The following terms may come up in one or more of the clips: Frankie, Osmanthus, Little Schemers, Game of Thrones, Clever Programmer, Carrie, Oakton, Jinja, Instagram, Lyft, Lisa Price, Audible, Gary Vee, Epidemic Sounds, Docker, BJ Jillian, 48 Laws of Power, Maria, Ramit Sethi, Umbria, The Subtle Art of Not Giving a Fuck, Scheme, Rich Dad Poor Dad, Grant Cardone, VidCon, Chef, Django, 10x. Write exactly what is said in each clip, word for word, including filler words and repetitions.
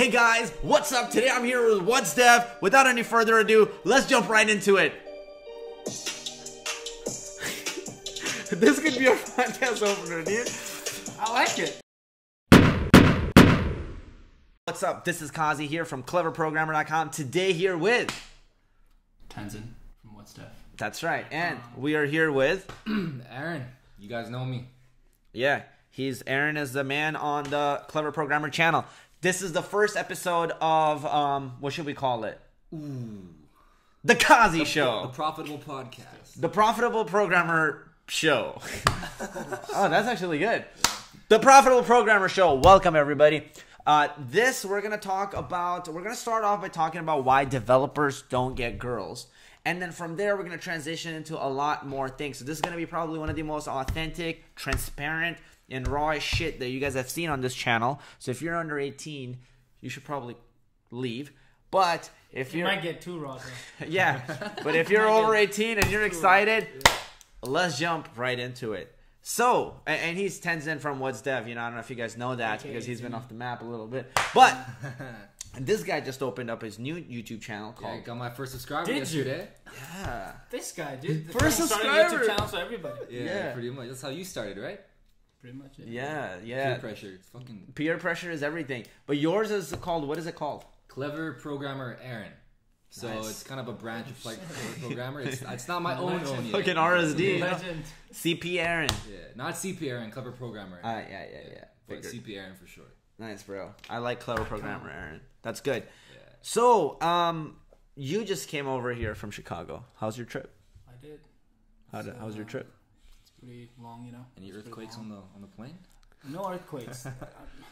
Hey guys, what's up? Today I'm here with What's Dev. Without any further ado, let's jump right into it. This could be a podcast opener, dude. I like it. What's up? This is Kazi here from Clever Programmer dot com. Today here with Tenzin from What's Dev. That's right. And we are here with Aaron. You guys know me. Yeah, he's Aaron is the man on the Clever Programmer channel. This is the first episode of, um, what should we call it? Ooh. The Kazi the, Show. The Profitable Podcast. The Profitable Programmer Show. Oh, that's actually good. The Profitable Programmer Show. Welcome, everybody. Uh, this, we're going to talk about, we're going to start off by talking about why developers don't get girls. And then from there, we're going to transition into a lot more things. So this is going to be probably one of the most authentic, transparent, and raw shit that you guys have seen on this channel. So if you're under eighteen, you should probably leave. But if you might get too raw. Yeah. But if you're over eighteen and you're excited, yeah. Let's jump right into it. So, and, and he's Tenzin from What's Dev. You know, I don't know if you guys know that, okay, because he's been off the map a little bit. But this guy just opened up his new YouTube channel called. Yeah, I got my first subscriber Did yesterday. You? Yeah. This guy, dude. The first subscriber. YouTube channel for everybody. Yeah, yeah, pretty much. That's how you started, right? Pretty much it. Yeah, yeah. Peer pressure. It's fucking... Peer pressure is everything. But yours is called... What is it called? Clever Programmer Aaron. So nice. It's kind of a branch oh, of like Clever Programmer. It's, it's not my own own yet. Fucking R S D. Legend. C P Aaron. Yeah, not C P Aaron. Clever Programmer Aaron. Uh, yeah, yeah, yeah. yeah. But C P Aaron for short. Nice, bro. I like Clever Programmer Aaron. That's good. Yeah. So, um, you just came over here from Chicago. How's your trip? I did. How did so, how was your trip? Pretty long, you know. Any earthquakes on the on the plane? No earthquakes.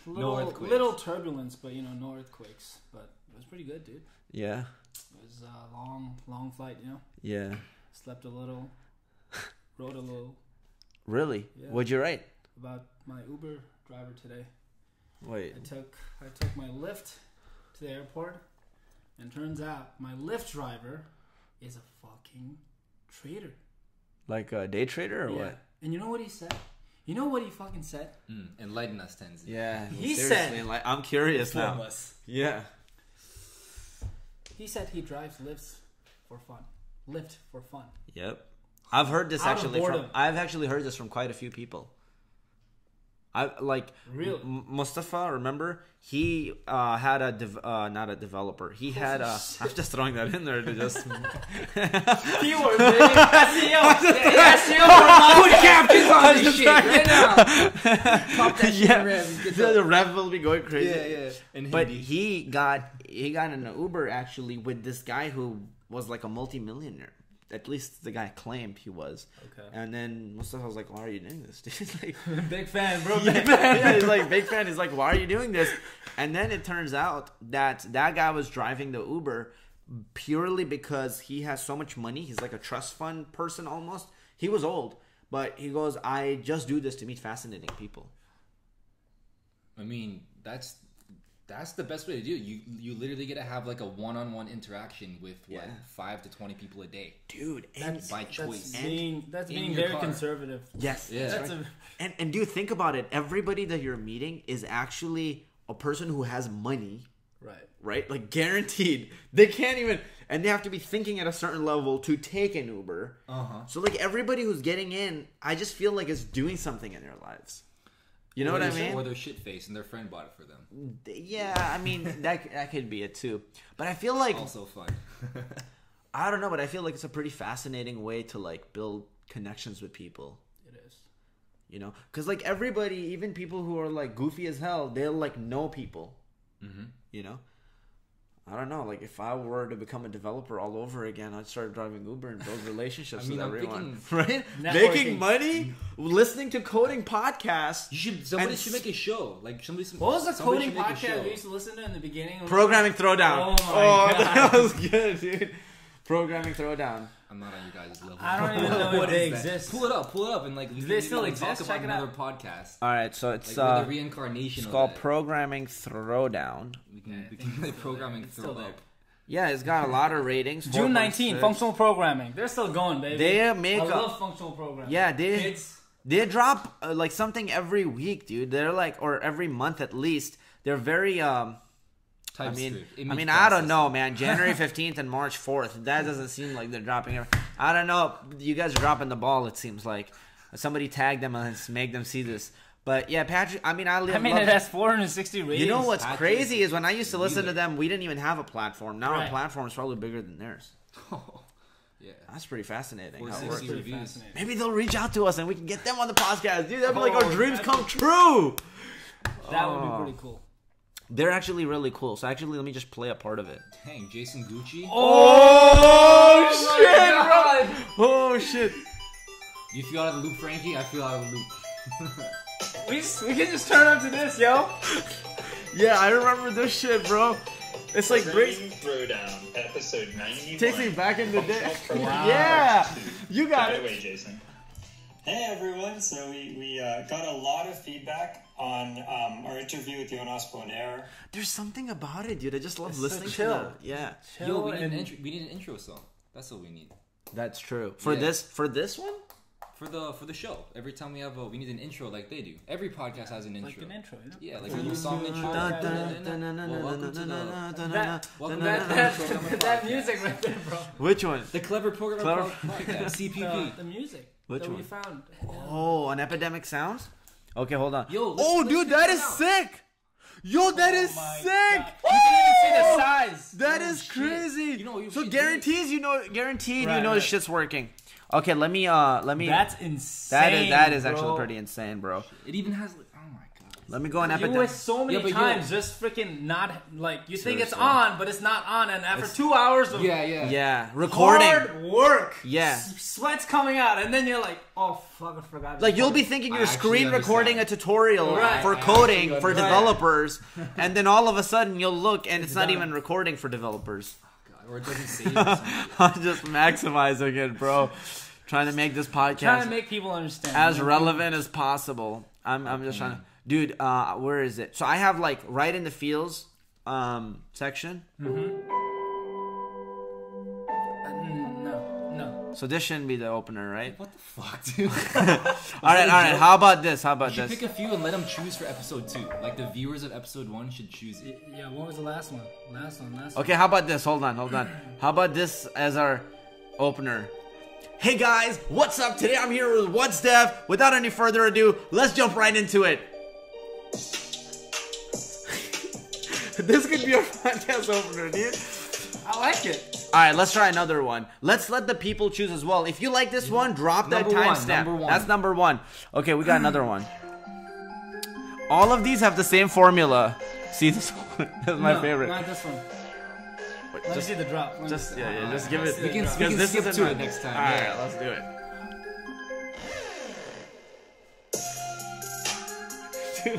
little, no earthquakes. Little turbulence, but you know, no earthquakes. But it was pretty good, dude. Yeah. It was a long, long flight, you know. Yeah. Slept a little. Rode a little. Really? Yeah. What'd you write? About my Uber driver today. Wait. I took I took my Lyft to the airport, and turns out my Lyft driver is a fucking traitor. Like a day trader or yeah. what? And you know what he said? You know what he fucking said? Mm. Enlighten us, Tenzin. Yeah. He said... I'm curious now. Us. Yeah. He said he drives Lyft for fun. Lyft for fun. Yep. I've heard this Out actually from... I've actually heard this from quite a few people. I like... Really? M Mustafa, remember? He uh, had a... Dev uh, not a developer. He had a... I'm just throwing that in there to just... Keyword, baby. S E O. Put captions on this shit right now. Pop that shit in rev. The rev will be going crazy. Yeah, yeah. And but he got he got in an Uber actually with this guy who was like a multi-millionaire. At least the guy claimed he was. Okay. And then Mustafa was like, "Why are you doing this, dude?" Like, big fan, bro. Big fan. Yeah, he's like, big fan. He's like, "Why are you doing this?" And then it turns out that that guy was driving the Uber purely because he has so much money. He's like a trust fund person almost. He was old, but he goes, "I just do this to meet fascinating people." I mean, that's that's the best way to do it. You you literally get to have like a one-on-one interaction with what yeah. five to twenty people a day, dude. And that's, by choice, that's being, that's being very car. conservative. Yes, yeah. That's right. a and and do you think about it? Everybody that you're meeting is actually a person who has money. Right. Right? Like guaranteed. They can't even and they have to be thinking at a certain level to take an Uber. Uh-huh. So like everybody who's getting in, I just feel like it's doing something in their lives. You know or what I mean? Or they're shit faced and their friend bought it for them. Yeah, I mean that that could be it too. But I feel like also fun. I don't know, but I feel like it's a pretty fascinating way to like build connections with people. It is. You know? Because like everybody, even people who are like goofy as hell, they'll like know people. Mm-hmm. You know, I don't know. Like if I were to become a developer all over again, I'd start driving Uber and build relationships I mean, with I'm everyone. Right? Networking. Making money, listening to coding podcasts. You should. Somebody should make a show. Like somebody. Some, what was the coding podcast we used to listen to in the beginning? Programming Throwdown. Oh my oh, god, that was good, dude. Programming Throwdown. I'm not on you guys' level. I don't even know what they exist. Pull it up, pull it up, and like do they still exist? Check it out. Podcast. All right, so it's like, uh, the reincarnation. It's called Programming Throwdown. We can, yeah, we can play Programming Throwdown. Yeah, it's got a lot of ratings. June nineteenth, functional programming. They're still going, baby. They make. I love a, functional programming. Yeah, they Kids. they drop uh, like something every week, dude. They're like, or every month at least. They're very um, I mean, I mean, I don't know, man. January fifteenth and March fourth. That doesn't seem like they're dropping it. I don't know. You guys are dropping the ball, it seems like. Somebody tagged them and make them see this. But, yeah, Patrick, I mean, I live. I mean, it has four hundred sixty ratings. You know what's Patrick crazy is when I used to listen either. to them, we didn't even have a platform. Now right. our platform is probably bigger than theirs. Oh, yeah. That's pretty fascinating. How it works. Pretty fascinating. Maybe they'll reach out to us and we can get them on the podcast. Dude, that'd be oh, like our dreams come true. That oh. would be pretty cool. They're actually really cool. So, actually, let me just play a part of it. Dang, Jason Gucci. Oh, oh shit, bro. Oh, shit. You feel out of the loop, Frankie? I feel out of the loop. We, just, we can just turn up to this, yo. Yeah, I remember this shit, bro. It's like Brainfuck Throwdown, episode ninety-one. Takes me back in the day. Yeah, you got it. By the way, Jason. Hey everyone. So we we uh, got a lot of feedback on um, our interview with Jonas on air. There's something about it, dude. I just love it's listening so chill. to it. Yeah. Chill yo, we need, and... an intro, we need an intro song. That's what we need. That's true. For yeah. this, for this one. For the for the show, every time we have a, we need an intro like they do. Every podcast has an intro. Like an intro, you know? Yeah, like a little song intro. That music right there, bro. Which one? The Clever Programmer podcast, C P P. The music. Which one? We found. Oh, an Epidemic Sounds? Okay, hold on. Yo, oh, dude, that is sick. Yo, that is sick. You can even see the size. That is crazy. So guarantees, you know, guaranteed, you know, the shit's working. Okay, let me, uh, let me... That's insane, That is, that is bro. actually pretty insane, bro. It even has... Like, oh, my God. Let me go on Epidemic. You went so many yeah, times just freaking not... Like, you Seriously. think it's on, but it's not on. And after it's, two hours of... Yeah, yeah. Yeah, recording. Hard work. Yeah. S sweat's coming out. And then you're like, oh, fuck, I forgot. Like, you'll be thinking you're I screen recording a tutorial right. for coding for developers. And then all of a sudden, you'll look, and it's, it's not done. even recording for developers. Or it doesn't save us. I'm just maximizing it, bro. Trying to make this podcast trying to make people understand as relevant as possible. I'm, I'm just trying to, dude. Uh, where is it? So I have like right in the fields um, section. Mm-hmm. uh, no, no. So this shouldn't be the opener, right? What the fuck, dude? all right, all right. How about this? How about you this? Pick a few and let them choose for episode two. Like the viewers of episode one should choose it. Yeah. What was the last one? Last one. Last one. Okay. How about this? Hold on. Hold on. How about this as our opener? Hey guys, what's up? Today I'm here with What's Dev. Without any further ado, let's jump right into it. This could be our podcast opener, dude. I like it. All right, let's try another one. Let's let the people choose as well. If you like this one, drop that timestamp. That's number one. Okay, we got another one. All of these have the same formula. See, this one is my no, favorite. Not this one. Let just, me see the drop. Let just, yeah, yeah, just give it. We can, we can this skip is to it next time. Alright, yeah. Let's do it. Dude,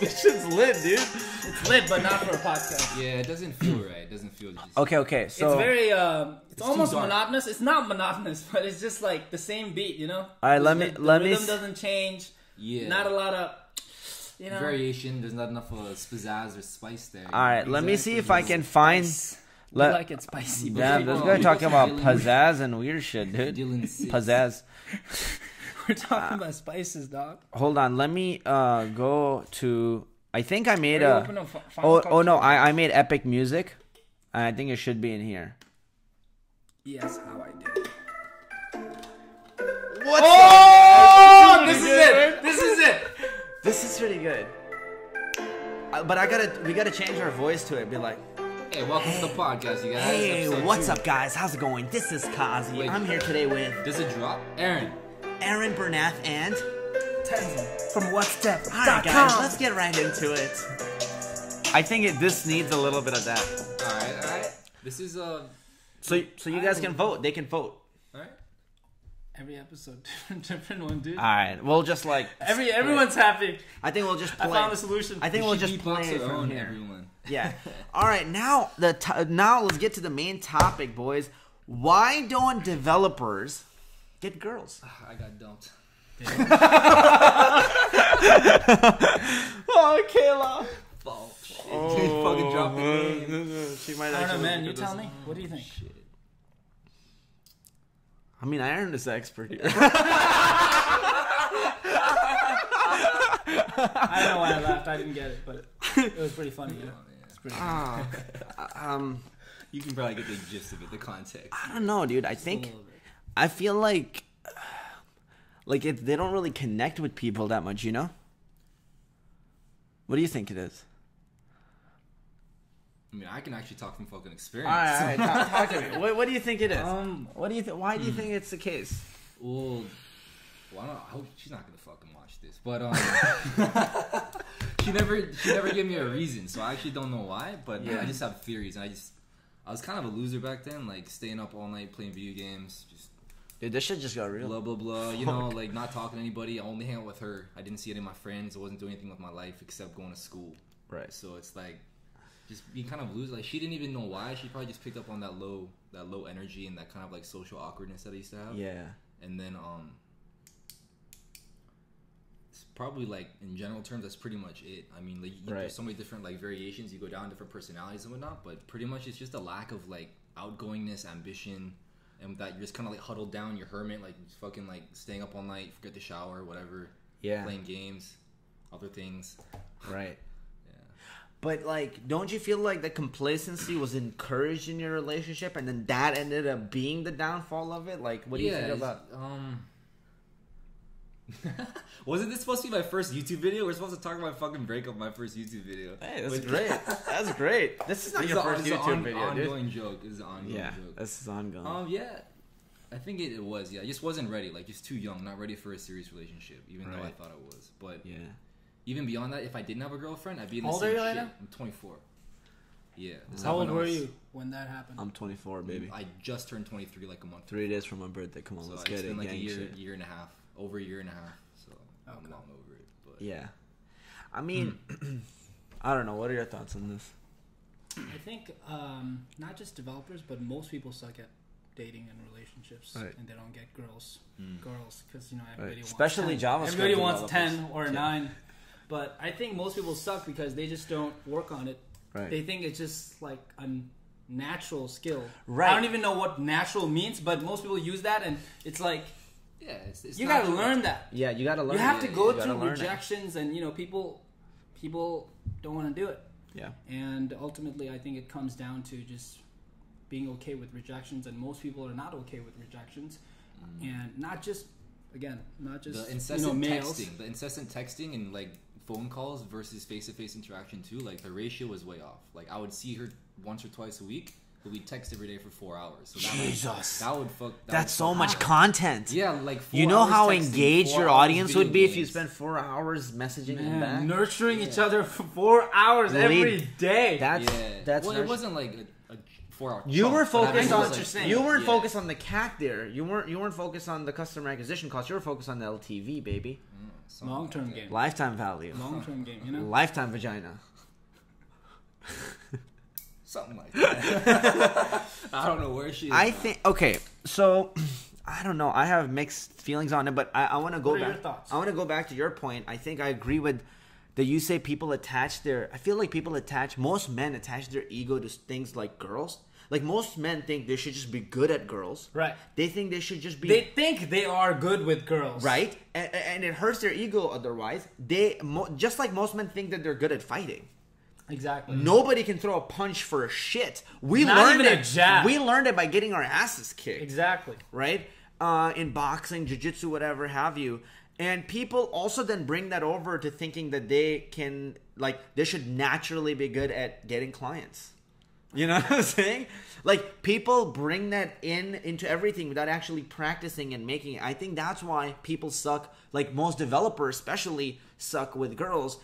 this shit's lit, dude. It's lit, but not for a podcast. Yeah, it doesn't feel right. It doesn't feel just... Okay, okay, so... It's very, uh, it's, it's almost monotonous. It's not monotonous, but it's just like the same beat, you know? Alright, let me... The, let the rhythm me... doesn't change. Yeah. Not a lot of... You know. Variation. There's not enough of a spizzazz or spice there. All right, exactly. Let me see if I can find. Let, like it spicy. Yeah, this guy talking about pizzazz and weird shit, dude. Pizzazz. We're talking uh, about spices, dog. Hold on, let me uh, go to. I think I made a. a oh, oh no, I I made epic music. I think it should be in here. Yes, how I did. What? Oh, this is it. This is it. This is pretty good, uh, but I gotta we gotta change our voice to it. Be like, hey, welcome hey, to the podcast, you guys. Hey, what's two. up, guys? How's it going? This is Kazi. Wait, I'm here today with. Does it drop? Aaron, Aaron Bernath, and Tenzin from What's Dev. All right, guys, let's get right into it. I think it, this needs a little bit of that. All right, all right. This is a. Uh, so so you guys can vote. They can vote. All right. Every episode, different, different one, dude. All right, we'll just like every everyone's happy. I think we'll just. Play. I found a solution. I think we we'll just play it from here. Everyone. Yeah. All right, now the t now let's get to the main topic, boys. Why don't developers get girls? I got dumped. Oh, Kayla. Oh, shit. Oh, she fucking dropped the name. She might. I don't know, man. You tell me. What do you think? Shit. I mean, I earned this expert here. I don't know why I laughed. I didn't get it, but it was pretty funny. Yeah. Ah, um, you can probably get the gist of it, the context. I don't know, dude. I think, I feel like, like it, they don't really connect with people that much, you know? What do you think it is? I mean, I can actually talk from fucking experience. All right, all right, talk, talk to me. What, what do you think it is? Um, what do you? Th- why do you hmm. think it's the case? Well, well I, don't, I hope she's not gonna fucking watch this, but um, she never, she never gave me a reason, so I actually don't know why. But yeah. I just have theories, and I just, I was kind of a loser back then, like staying up all night playing video games, just. Dude, this shit just got real. Blah, blah, blah. Fuck. You know, like, not talking to anybody. I only hang out with her. I didn't see any of my friends. I wasn't doing anything with my life except going to school. Right. So it's like, just being kind of loose. Like, she didn't even know why. She probably just picked up on that low that low energy and that kind of, like, social awkwardness that I used to have. Yeah. And then, um, it's probably, like, in general terms, that's pretty much it. I mean, like, you, right. there's so many different, like, variations. You go down different personalities and whatnot. But pretty much it's just a lack of, like, outgoingness, ambition, and that you're just kind of like huddled down, you're hermit, like fucking like staying up all night, forget the shower, whatever. Yeah. Playing games, other things. Right. Yeah. But like, don't you feel like the complacency was encouraged in your relationship, and then that ended up being the downfall of it? Like, what do yeah, you think about? Um. Wasn't this supposed to be my first YouTube video? We're supposed to talk about fucking breakup in my first YouTube video. Hey, that's but, great. That's great. This is not this your is first a, YouTube on, video, dude. This is an ongoing joke. This is an ongoing yeah, joke. This is ongoing. Um, yeah. I think it, it was, yeah. I just wasn't ready. Like, just too young. Not ready for a serious relationship, even right. though I thought it was. But yeah. even beyond that, if I didn't have a girlfriend, I'd be in the same shit. How old are you right now? I'm twenty-four. Yeah. How old were you when that happened? I'm twenty-four, baby. I just turned twenty-three like a month ago. Three days from my birthday. Come on, so let's get it. It's been like a year, year and a half. Over a year and a half, so okay. I'm long over it. But yeah, I mean, mm. I don't know. What are your thoughts on this? I think um, not just developers, but most people suck at dating and relationships, right. and they don't get girls, mm. girls, because you know everybody right. wants especially JavaScript. Everybody wants ten or yeah. nine, but I think most people suck because they just don't work on it. Right. They think it's just like an natural skill. Right. I don't even know what natural means, but most people use that, and it's like. Yeah, it's, it's you gotta true. learn that. Yeah, you gotta learn. You have it. to go you through rejections, it. and you know, people, people don't want to do it. Yeah, and ultimately, I think it comes down to just being okay with rejections, and most people are not okay with rejections, mm. and not just again, not just the incessant you know, males. texting, the incessant texting, and like phone calls versus face-to-face interaction too. Like the ratio is way off. Like I would see her once or twice a week. We text every day for four hours. So that Jesus, would, that would fuck. That that's would so fuck much out. content. Yeah, like four you know hours how engaged your audience would be games. if you spent four hours messaging Man, them back, nurturing yeah. each other for four hours Lead. every day. That's yeah. that's. Well, nurturing. it wasn't like a, a four-hour. You chunk, were focused on like, you weren't yeah. focused on the C A C there. You weren't you weren't focused on the customer acquisition cost. You were focused on the L T V, baby. Mm, Long-term game, lifetime value, long-term game. You know, lifetime vagina. Something like that. I don't know where she is. I now. think okay, so I don't know. I have mixed feelings on it, but I, I want to go what are back. Your thoughts? I want to go back to your point. I think I agree with that. You say people attach their. I feel like people attach. Most men attach their ego to things like girls. Like most men think they should just be good at girls. Right. They think they should just be. They think they are good with girls. Right. And, and it hurts their ego. Otherwise, they just like most men think that they're good at fighting. Exactly. Nobody can throw a punch for a shit. We Not learned even it. A jab. We learned it by getting our asses kicked. Exactly. Right? Uh, in boxing, jiu-jitsu, whatever have you. And people also then bring that over to thinking that they can, like, they should naturally be good at getting clients. You know what I'm saying? Like, people bring that in into everything without actually practicing and making it. I think that's why people suck. Like, most developers especially suck with girls.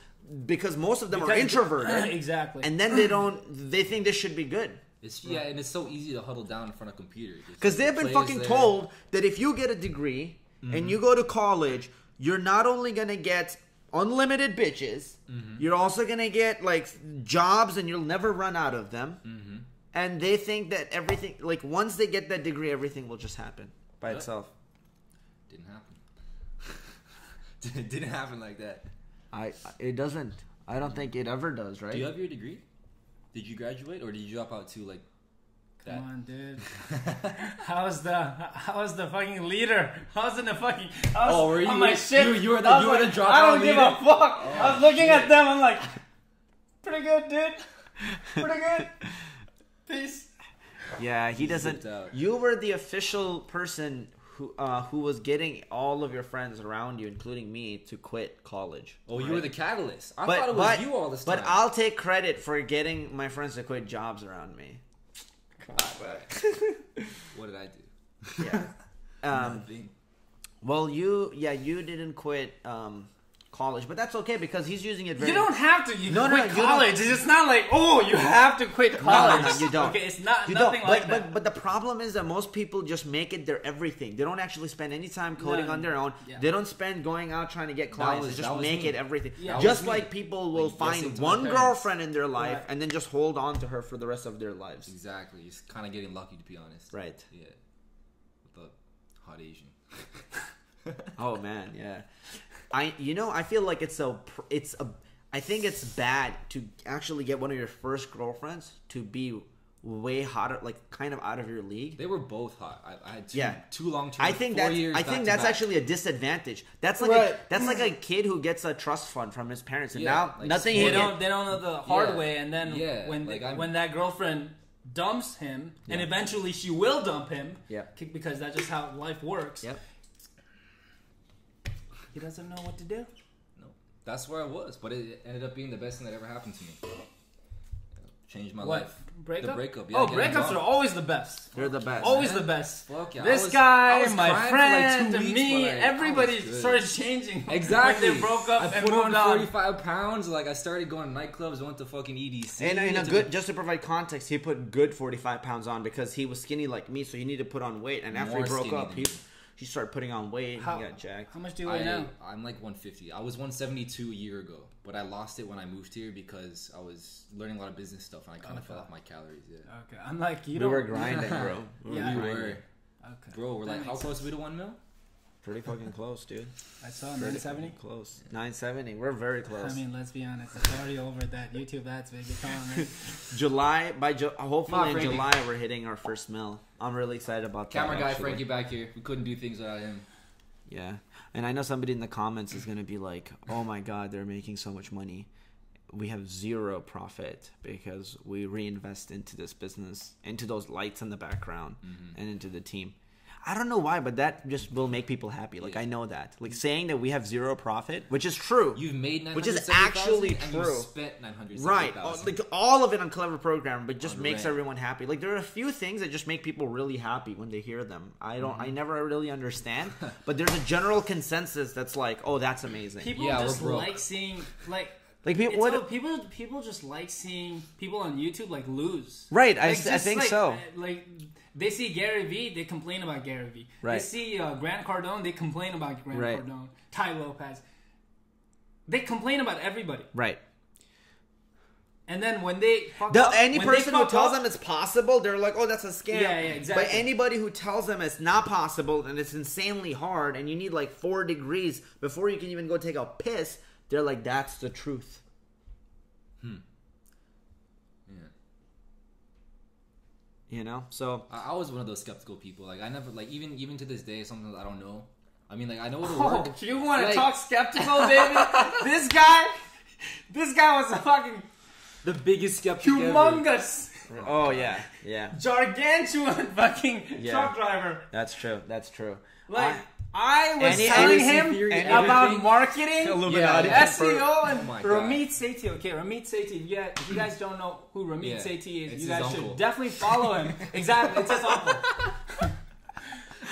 Because most of them because, are introverted, exactly, and then they don't. They think this should be good. It's, yeah, and it's so easy to huddle down in front of computers because like, they've been fucking there. told that if you get a degree mm-hmm. and you go to college, you're not only gonna get unlimited bitches, mm-hmm. you're also gonna get like jobs, and you'll never run out of them. Mm-hmm. And they think that everything, like once they get that degree, everything will just happen by what? itself. Didn't happen. Didn't happen like that. I it doesn't. I don't think it ever does, right? Do you have your degree? Did you graduate, or did you drop out too? Like, that? Come on, dude. how's the how's the fucking leader? How's in the fucking? How's, oh, were you? On my shit. You, you were the you were like, the dropout leader. I don't leader. give a fuck. Oh, I was looking shit. at them. I'm like, pretty good, dude. Pretty good. Peace. Yeah, he, he doesn't. You were the official person who uh, who was getting all of your friends around you, including me, to quit college. Oh, right? You were the catalyst. I but, thought it was but, you all this time. But I'll take credit for getting my friends to quit jobs around me. Come on, man. What did I do? Yeah. Um, Nothing. Well, you yeah you didn't quit um, college, but that's okay because he's using it. Very you don't have to. You no, quit no, no, college. You it's not like oh you have to quit college. No, no, no, you don't. Okay, it's not you nothing don't. like but, that. But, but the problem is that most people just make it their everything. They don't actually spend any time coding no, on their own. Yeah. They don't spend going out trying to get clients. Was, they just make me. it everything. Yeah, just like me. people will like, find one girlfriend in their life right. and then just hold on to her for the rest of their lives. Exactly. It's kind of getting lucky, to be honest. Right. Yeah. With a hot Asian. Oh man, yeah. I you know I feel like it's a it's a I think it's bad to actually get one of your first girlfriends to be way hotter, like kind of out of your league. They were both hot. I, I had two, yeah. two long term. I think that's I think that's back. actually a disadvantage. That's like right. a, that's like a kid who gets a trust fund from his parents and yeah, now like nothing. They don't they don't know the hard yeah. way, and then yeah, when like they, when that girlfriend dumps him, yeah. and eventually she will dump him. Yeah, because that's just how life works. Yep. He doesn't know what to do. No, that's where I was, but it ended up being the best thing that ever happened to me. Changed my what? life. Breakup? The breakup. Yeah, oh, breakups are always the best. They're the best. Always man. the best. Fuck yeah. This was, guy, my friend, like weeks, me, I, everybody started changing. Exactly. When they broke up I and put moved on. forty-five pounds. Like I started going to nightclubs. I went to fucking E D C. And, and a good, just to provide context, he put good forty-five pounds on because he was skinny like me, so he needed to put on weight. And after More he broke up, he. You start putting on weight. How, and you got jacked. How much do you weigh now? I'm like one fifty. I was one seventy-two a year ago, but I lost it when I moved here because I was learning a lot of business stuff, and I kind of okay. fell off my calories. Yeah. Okay. I'm like you. We don't... were grinding, bro. We yeah, were. Grinding. Okay. Bro, we're that like how sense. close are we to one mil? Pretty fucking close, dude. I saw nine seventy. Close. nine seventy. We're very close. I mean, let's be honest. It's already over that YouTube ads, baby. Come on, man. July by ju hopefully on, in Frankie. July we're hitting our first mil. I'm really excited about that. Camera guy actually. Frankie back here. We couldn't do things without him. Yeah. And I know somebody in the comments is going to be like, oh my God, they're making so much money. We have zero profit because we reinvest into this business, into those lights in the background, mm-hmm. and into the team. I don't know why, but that just will make people happy. Like, yeah. I know that. Like, saying that we have zero profit, which is true. You've made nine hundred seventy thousand dollars, which is actually and true. You spent nine hundred seventy thousand dollars. Right. All, like, all of it on Clever Programmer, but just on makes rent. everyone happy. Like, there are a few things that just make people really happy when they hear them. I don't. Mm-hmm. I never really understand, but there's a general consensus that's like, oh, that's amazing. People yeah, just like seeing, like... Like people, what a, people, people just like seeing people on YouTube like lose. Right, like I, just, I think like, so. Like they see Gary Vee, they complain about Gary Vee. Right. They see uh, Grant Cardone, they complain about Grant right. Cardone. Ty Lopez, they complain about everybody. Right. And then when they fuck the, up, any when person who tells up, them it's possible, they're like, "Oh, that's a scam." Yeah, yeah, exactly. But anybody who tells them it's not possible and it's insanely hard, and you need like four degrees before you can even go take a piss. They're like, that's the truth. Hmm. Yeah. You know? So I, I was one of those skeptical people. Like I never like even even to this day sometimes I don't know. I mean like I know what it'll oh, work. You wanna like, talk skeptical, baby? This guy this guy was a fucking the biggest skeptic. Humongous. Ever. Oh yeah. Yeah. Gargantuan fucking yeah. truck driver. That's true, that's true. Like I, I was any, telling him theory, about marketing, Illuminati, yeah, S E O, and oh Ramit Sethi. Okay, Ramit Sethi. Yeah, if you guys don't know who Ramit yeah, Sethi is, you guys should uncle. definitely follow him. Exactly, it's his uncle.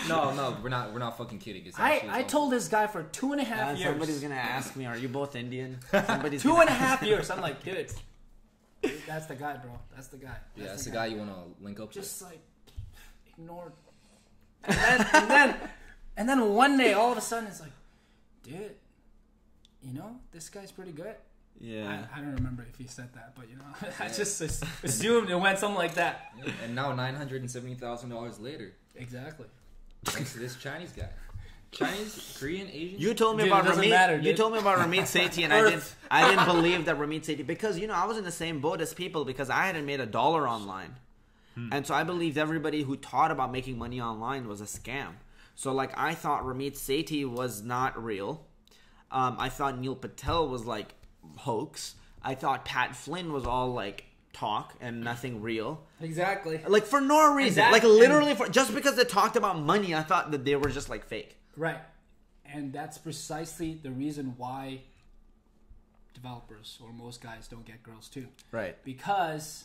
No, no, we're not. We're not fucking kidding. It's I I told this guy for two and a half yeah, years. Somebody's gonna ask me, "Are you both Indian?" Somebody's two and a half years. I'm like, dude, that's the guy, bro. That's the guy. That's yeah, that's the, the guy, guy you want to link up. Just to. Like ignore, and then. And then And then one day, all of a sudden, it's like, dude, you know, this guy's pretty good. Yeah. I, I don't remember if he said that, but, you know, yeah. I just assumed it went something like that. Yeah. And now nine hundred seventy thousand dollars later. Exactly. Thanks to this Chinese guy. Chinese, Korean, Asian. You told me dude, about Ramit. Matter, you told me about Ramit Sethi, and I didn't. I didn't believe that Ramit Sethi because you know I was in the same boat as people because I hadn't made a dollar online, hmm. and so I believed everybody who taught about making money online was a scam. So, like, I thought Ramit Sethi was not real. Um, I thought Neil Patel was, like, hoax. I thought Pat Flynn was all, like, talk and nothing real. Exactly. Like for no reason. That, like literally, for just because they talked about money, I thought that they were just like fake. Right. And that's precisely the reason why developers or most guys don't get girls too. Right. Because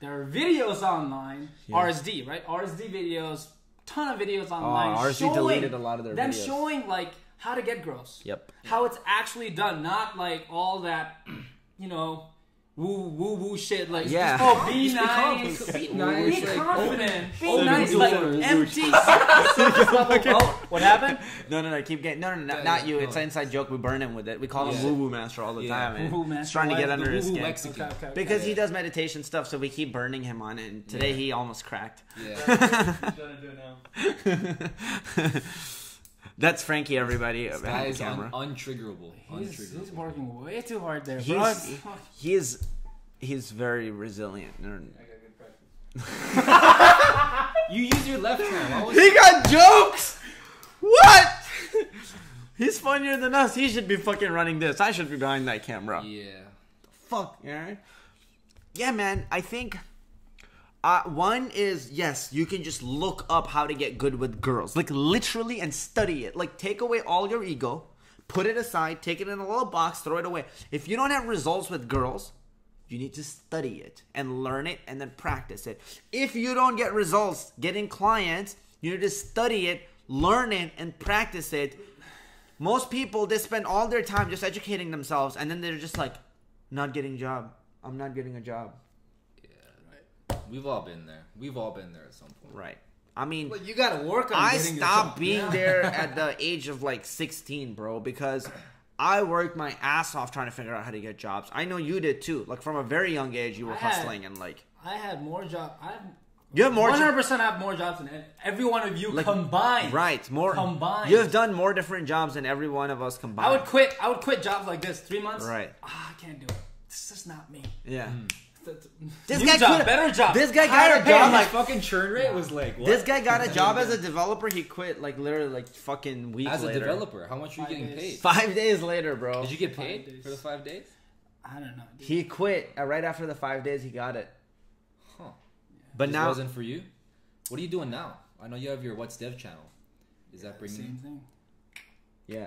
there are videos online, yeah. R S D, right? R S D videos, ton of videos online. Oh, R S D deleted a lot of their them videos. Them showing like how to get girls. Yep. How it's actually done, not like all that, you know, woo woo woo shit like yeah. Oh, be nice, be nice, be confident, be nice, like empty. Oh, what happened? No, no, no. Keep getting no, no, no, not, not you. It's an inside joke. We burn him with it. We call yeah. him Woo Woo Master all the yeah. time. And woo -woo it's trying to get under his skin okay, okay, because yeah. he does meditation stuff. So we keep burning him on it. And today yeah. he almost cracked. Yeah, he's gonna do it now. That's Frankie, everybody. This guy is un untriggerable. He's, untriggerable. He's working way too hard there. He's, he's, he's very resilient. I got good practice. You use your left hand. He you? got jokes! What? He's funnier than us. He should be fucking running this. I should be behind that camera. Yeah. The fuck, Aaron? Yeah, man. I think... Uh, one is, yes, you can just look up how to get good with girls. Like, literally, and study it. Like, take away all your ego, put it aside, take it in a little box, throw it away. If you don't have results with girls, you need to study it and learn it and then practice it. If you don't get results getting clients, you need to study it, learn it, and practice it. Most people, they spend all their time just educating themselves, and then they're just like, not getting a job. I'm not getting a job. We've all been there. We've all been there at some point. Right. I mean, well, you gotta work on I stopped being yeah. there at the age of like sixteen, bro, because I worked my ass off trying to figure out how to get jobs. I know you did too. Like from a very young age, you were I hustling had, and like. I had more jobs. I have, you have more. one hundred percent have more jobs than every one of you like, combined. Right. More combined. You have done more different jobs than every one of us combined. I would quit. I would quit jobs like this. Three months. Right. Ah, oh, I can't do it. This is not me. Yeah. Mm. This guy, job, could, better job. this guy Higher got a job. Like fucking churn rate was like. What? This guy got a job as a developer. He quit like literally like fucking week as later. As a developer, how much are you getting days. paid? Five days later, bro. Did you get paid for the five days? I don't know. Dude. He quit uh, right after the five days. He got it. Huh. But this now wasn't for you. What are you doing now? I know you have your What's Dev channel. Is that bringing? Same thing. Yeah.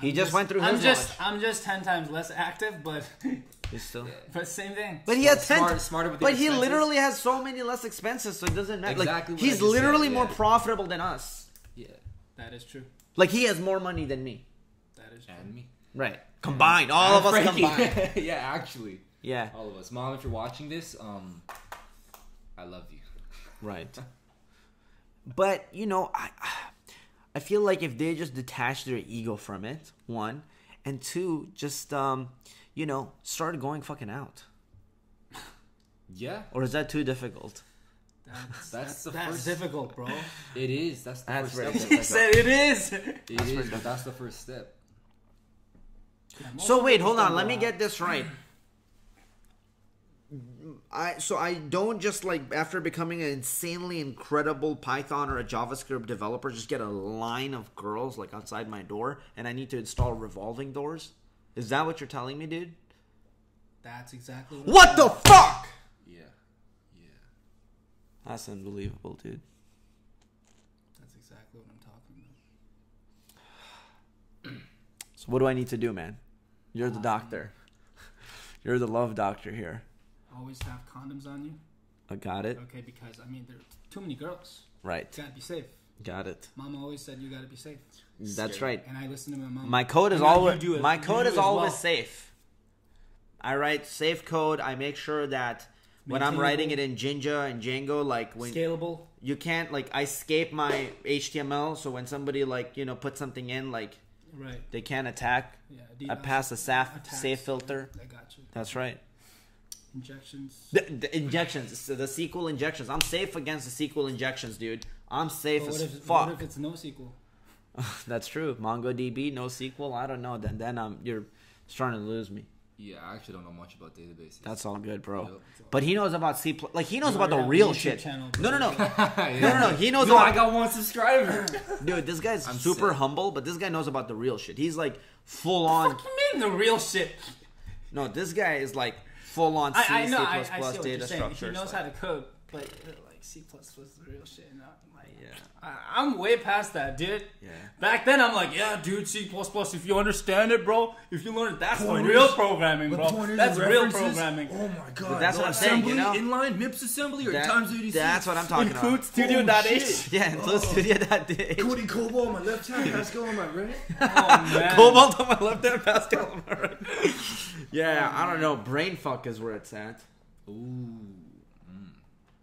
He I'm just, just went through. I'm his just. Watch. I'm just ten times less active, but. Still, yeah. But same thing. But he has ten. Smart, but expenses. He literally has so many less expenses, so it doesn't matter. Exactly. Like, he's literally said, yeah. more profitable than us. Yeah, that is true. Like he has more money than me. That is true. And me. Right. Combined, yeah. all and of us Frankie. combined. Yeah, actually. Yeah. All of us. Mom, if you're watching this, um, I love you. Right. But you know, I, I feel like if they just detach their ego from it, one, and two, just um. you know, start going fucking out. Yeah. Or is that too difficult? That's, that's, that's the that's first difficult, bro. It is. That's the that's first right. step. He said it is. It that's is, but that's the first step. Yeah, so wait, hold on. Let me get this right. I So I don't just like, after becoming an insanely incredible Python or a JavaScript developer, just get a line of girls like outside my door and I need to install revolving doors? Is that what you're telling me, dude? That's exactly what What I'm the about. fuck? Yeah. Yeah. That's unbelievable, dude. That's exactly what I'm talking about. So what do I need to do, man? You're the um, doctor. You're the love doctor here. Always have condoms on you. I got it. Okay, because, I mean, there are too many girls. Right. You gotta be safe. Got it. Mama always said you gotta be safe. That's Scary. right. And I listen to my mom. My code is and always my code is always well. safe. I write safe code. I make sure that when I'm writing it in Jinja and Django, like when scalable, you can't like I escape my H T M L. So when somebody like you know put something in, like right, they can't attack. Yeah, I pass a safe safe filter. I got you. That's right. Injections. The, the injections. So the S Q L injections. I'm safe against the S Q L injections, dude. I'm safe as fuck. What if it's no S Q L? That's true. MongoDB, NoSQL. I don't know. Then, then I'm you're starting to lose me. Yeah, I actually don't know much about databases. That's all good, bro. Nope. But he knows about C++. Like he knows no, about the real shit. Channel, no, no, no, yeah. no, no, no. He knows. No, about... I got one subscriber. Dude, this guy's I'm super sick. humble, but this guy knows about the real shit. He's like full on. What do you mean the real shit? No, this guy is like full-on C, I, I know, C++ I, I data you're structures. He knows like, how to code, but like C++ is the real shit. And I'm like, yeah. I, I'm way past that, dude. Yeah. Back then, I'm like, yeah, dude, C++, if you understand it, bro, if you learn it, that's pointers, real programming, bro. That's real programming. Oh, my God. But that's no, what I'm saying, you know? Inline, MIPS assembly, or that, times eighty-six. That's what I'm talking about. Include studio dot h. Yeah, include oh. studio dot h. Coding Cobol on my left hand, Pascal on my right. Oh, man. Cobol on my left hand, Pascal on my right. Yeah, I don't know. Brainfuck is where it's at. Ooh. Mm.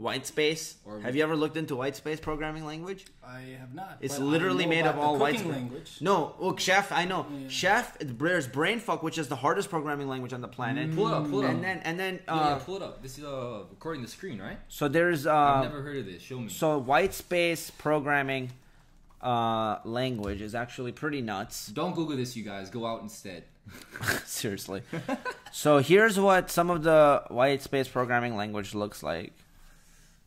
Whitespace. Or have you ever looked into Whitespace programming language? I have not. It's literally made of all white language. No, look, Chef, I know. Yeah. Chef, there's Brainfuck, which is the hardest programming language on the planet. Mm. Pull it up, pull it up. And then, and then, uh, yeah, yeah, pull it up. This is uh, recording the screen, right? So there's. Uh, I've never heard of this. Show me. So Whitespace programming uh, language is actually pretty nuts. Don't Google this, you guys. Go out instead. Seriously. So here's what some of the Whitespace programming language looks like,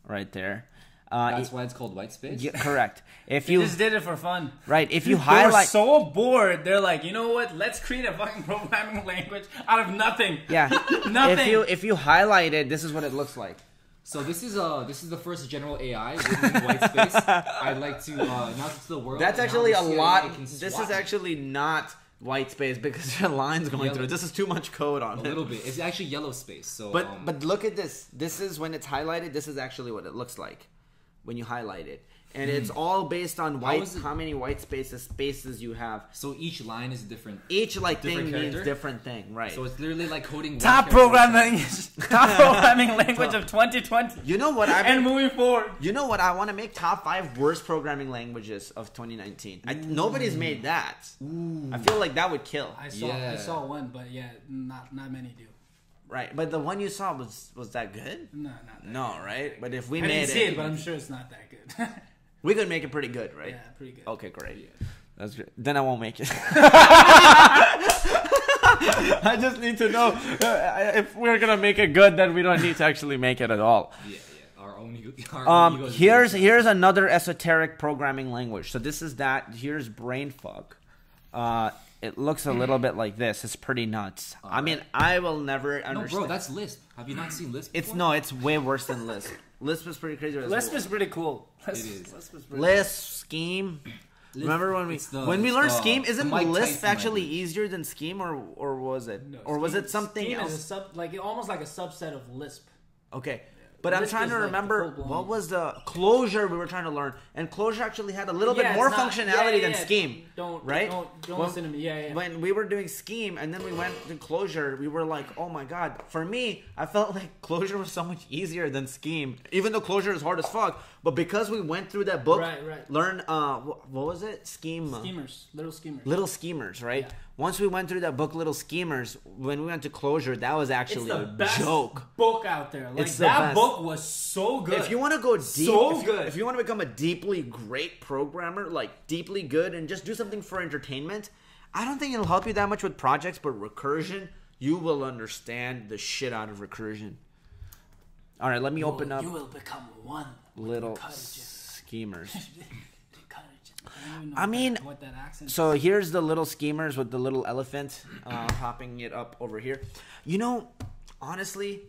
right there. Uh, That's it, why it's called Whitespace. Yeah, correct. If you just did it for fun, right? If you highlight, they're so bored. They're like, you know what? Let's create a fucking programming language out of nothing. Yeah, nothing. If you if you highlight it, this is what it looks like. So this is uh this is the first general A I written in Whitespace. I'd like to uh, announce it to the world. That's actually a lot. This is actually not white space because your line's going yellow. Through. This is too much code on it. A little bit. It's actually yellow space. So, but um, but look at this. This is when it's highlighted. This is actually what it looks like when you highlight it, and mm. it's all based on white. How, how many white spaces spaces you have? So each line is different. Each like different thing character. means different thing, right? So it's literally like coding. Top programming, top programming language of twenty twenty. You know what? I and moving forward. You know what? I want to make top five worst programming languages of twenty nineteen. I, nobody's made that. Ooh. I feel like that would kill. I saw yeah. I saw one, but yeah, not not many do. Right, but the one you saw was was that good? No, not that no, good. right? But if we I made didn't see it, it, but I'm sure it's not that good. We could make it pretty good, right? Yeah, pretty good. Okay, great. Yeah. That's good. Then I won't make it. I just need to know if we're gonna make it good. Then we don't need to actually make it at all. Yeah, yeah. Our own. Our um, own here's here's another esoteric programming language. So this is that. Here's Brainfuck. Uh, It looks a little bit like this. It's pretty nuts. All I right. mean, I will never understand. No, bro, that's Lisp. Have you not seen Lisp before? It's no, it's way worse than Lisp. Lisp is pretty crazy. Lisp is pretty cool. It is. Lisp is pretty Lisp, cool. Scheme. Lisp, Remember when we the, when we learned the, Scheme? Isn't Lisp Tyson actually easier than Scheme, or or was it, no, or Scheme, was it something Scheme else? Is a sub, like almost like a subset of Lisp. Okay. But Lisp I'm trying to remember like what was the Clojure we were trying to learn, and Clojure actually had a little yeah, bit more not, functionality yeah, yeah, than yeah. Scheme. Don't right? Don't, don't when, listen to me. Yeah, yeah. When we were doing Scheme, and then we went to Clojure, we were like, oh my god. For me, I felt like Clojure was so much easier than Scheme, even though Clojure is hard as fuck. But because we went through that book, right, right. learn uh, what, what was it? Scheme. Schemers, Little Schemers. Little Schemers, right? Yeah. Once we went through that book, Little Schemers, when we went to Clojure, that was actually it's the a best joke. Book out there, like it's that the book was so good. If you want to go deep, so if you, good. If you want to become a deeply great programmer, like deeply good, and just do something for entertainment, I don't think it'll help you that much with projects, but recursion, you will understand the shit out of recursion. All right, let me you open will, up. You will become one Little Schemers. I, I mean, that, what that accent so is. Here's the Little Schemers with the little elephant uh, popping it up over here. You know, honestly,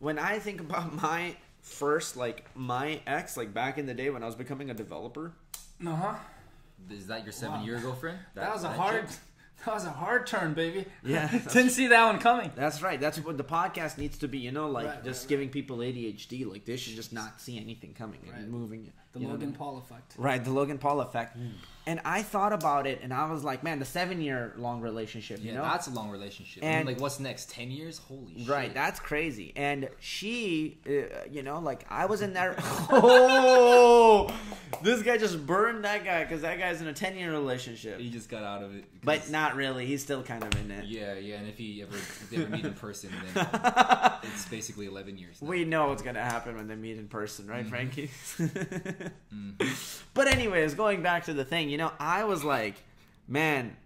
when I think about my first, like, my ex, like, back in the day when I was becoming a developer. Uh-huh. Is that your seven-year wow. girlfriend? That, that was a that hard... Joke? That was a hard turn, baby. Yeah. Didn't see that one coming. That's right. That's what the podcast needs to be, you know, like right, just right, giving right. people A D H D. Like they should just not see anything coming right. and moving. The Logan know? Paul effect. Right. The Logan Paul effect. Mm. And I thought about it and I was like, man, the seven year long relationship, yeah, you know? That's a long relationship. And I mean, like what's next? ten years? Holy shit. Right. That's crazy. And she, uh, you know, like I was in there. Oh, this guy just burned that guy because that guy's in a ten year relationship. He just got out of it. But not. Not really. He's still kind of in it. Yeah, yeah. And if he ever, if they ever meet in person, then um, it's basically eleven years now. We know what's going to happen when they meet in person, right, mm-hmm. Frankie? mm-hmm. But anyways, going back to the thing, you know, I was like, man,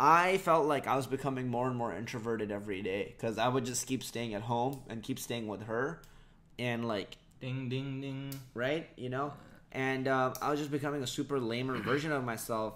I felt like I was becoming more and more introverted every day because I would just keep staying at home and keep staying with her and like ding, ding, ding. Right? You know? And uh, I was just becoming a super lamer version of myself.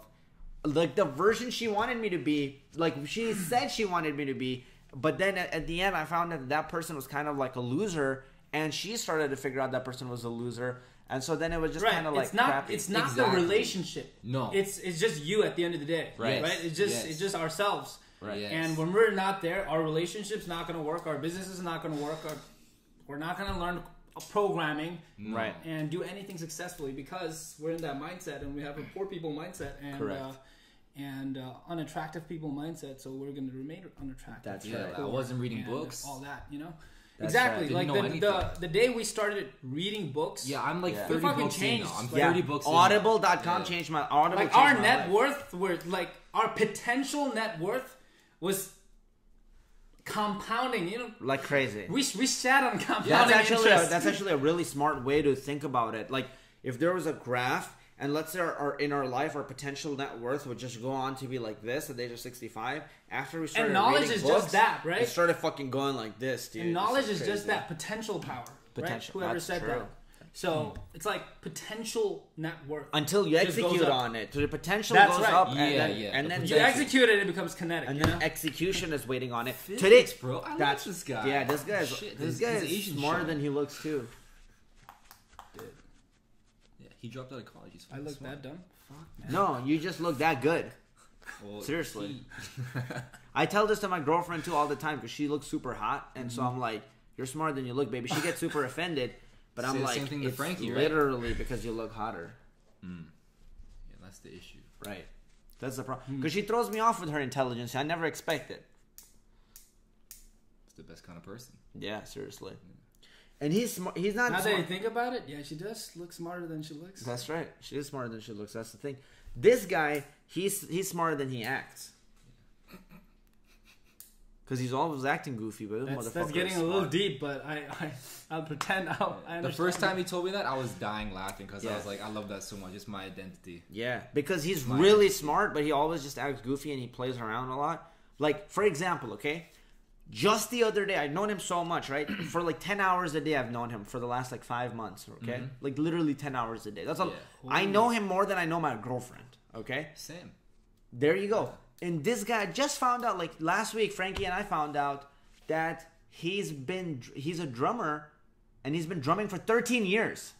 Like the version she wanted me to be, like she said she wanted me to be, But then at, at the end, I found that that person was kind of like a loser, and she started to figure out that person was a loser. And so then it was just right. kind of like it's not crappy. It's not exactly. the relationship. No, it's it's just you at the end of the day, right? Yes. Right? It's just yes. it's just ourselves. Right. Yes. And when we're not there, our relationship's not going to work. Our business is not going to work. Our, we're not going to learn programming, right? And do anything successfully because we're in that mindset, and we have a poor people mindset, and correct. Uh, and uh, unattractive people mindset. So we're going to remain unattractive. That's right. Yeah, I wasn't reading books. All that, you know. That's exactly. Right. Like the, the the day we started reading books. Yeah, I'm like yeah. thirty books in now. I'm yeah. thirty books. Audible dot com yeah. changed my Audible. Like our net life. worth, were like our potential net worth was compounding. You know, like crazy. We we sat on compounding yeah, that's actually interest. A, that's actually a really smart way to think about it. Like if there was a graph, and let's say our, our in our life, our potential net worth would just go on to be like this at the age of sixty-five. After we started and knowledge is books, just that, right? It started fucking going like this, dude. And knowledge is just that potential power, potential. Right? Whoever said that. So it's like potential net worth until you execute on it. So the potential goes up, and then you execute it, it becomes kinetic. And then execution is waiting on it. Today, bro, I love this guy. Yeah, this guy is this guy is smarter than he looks too. He dropped out of college. He's I look that dumb? Fuck, man. No, you just look that good. Well, seriously. I tell this to my girlfriend too all the time because she looks super hot. And mm-hmm. so I'm like, you're smarter than you look, baby. She gets super offended. But I'm like, same thing it's to Frankie, literally right? because you look hotter. Mm. Yeah, that's the issue. Right. That's the problem. Because mm. she throws me off with her intelligence. I never expect it. It's the best kind of person. Yeah, seriously. Yeah. And he's smart. He's not. Now smart. That you think about it, yeah, she does look smarter than she looks. That's right. She is smarter than she looks. That's the thing. This guy, he's he's smarter than he acts. Because he's always acting goofy, but that's, that's getting a little deep. But I, I I'll pretend. I'll, I the first time he told me that, I was dying laughing because yeah. I was like, I love that so much. It's my identity. Yeah, because he's my really identity. smart, but he always just acts goofy and he plays around a lot. Like for example, okay. Just the other day, I've known him so much, right? For like ten hours a day, I've known him for the last like five months, okay? Mm-hmm. Like literally ten hours a day. That's all. Yeah. I know him more than I know my girlfriend, okay? Same. There you go. And this guy just found out, like last week, Frankie and I found out that he's been, he's a drummer and he's been drumming for thirteen years.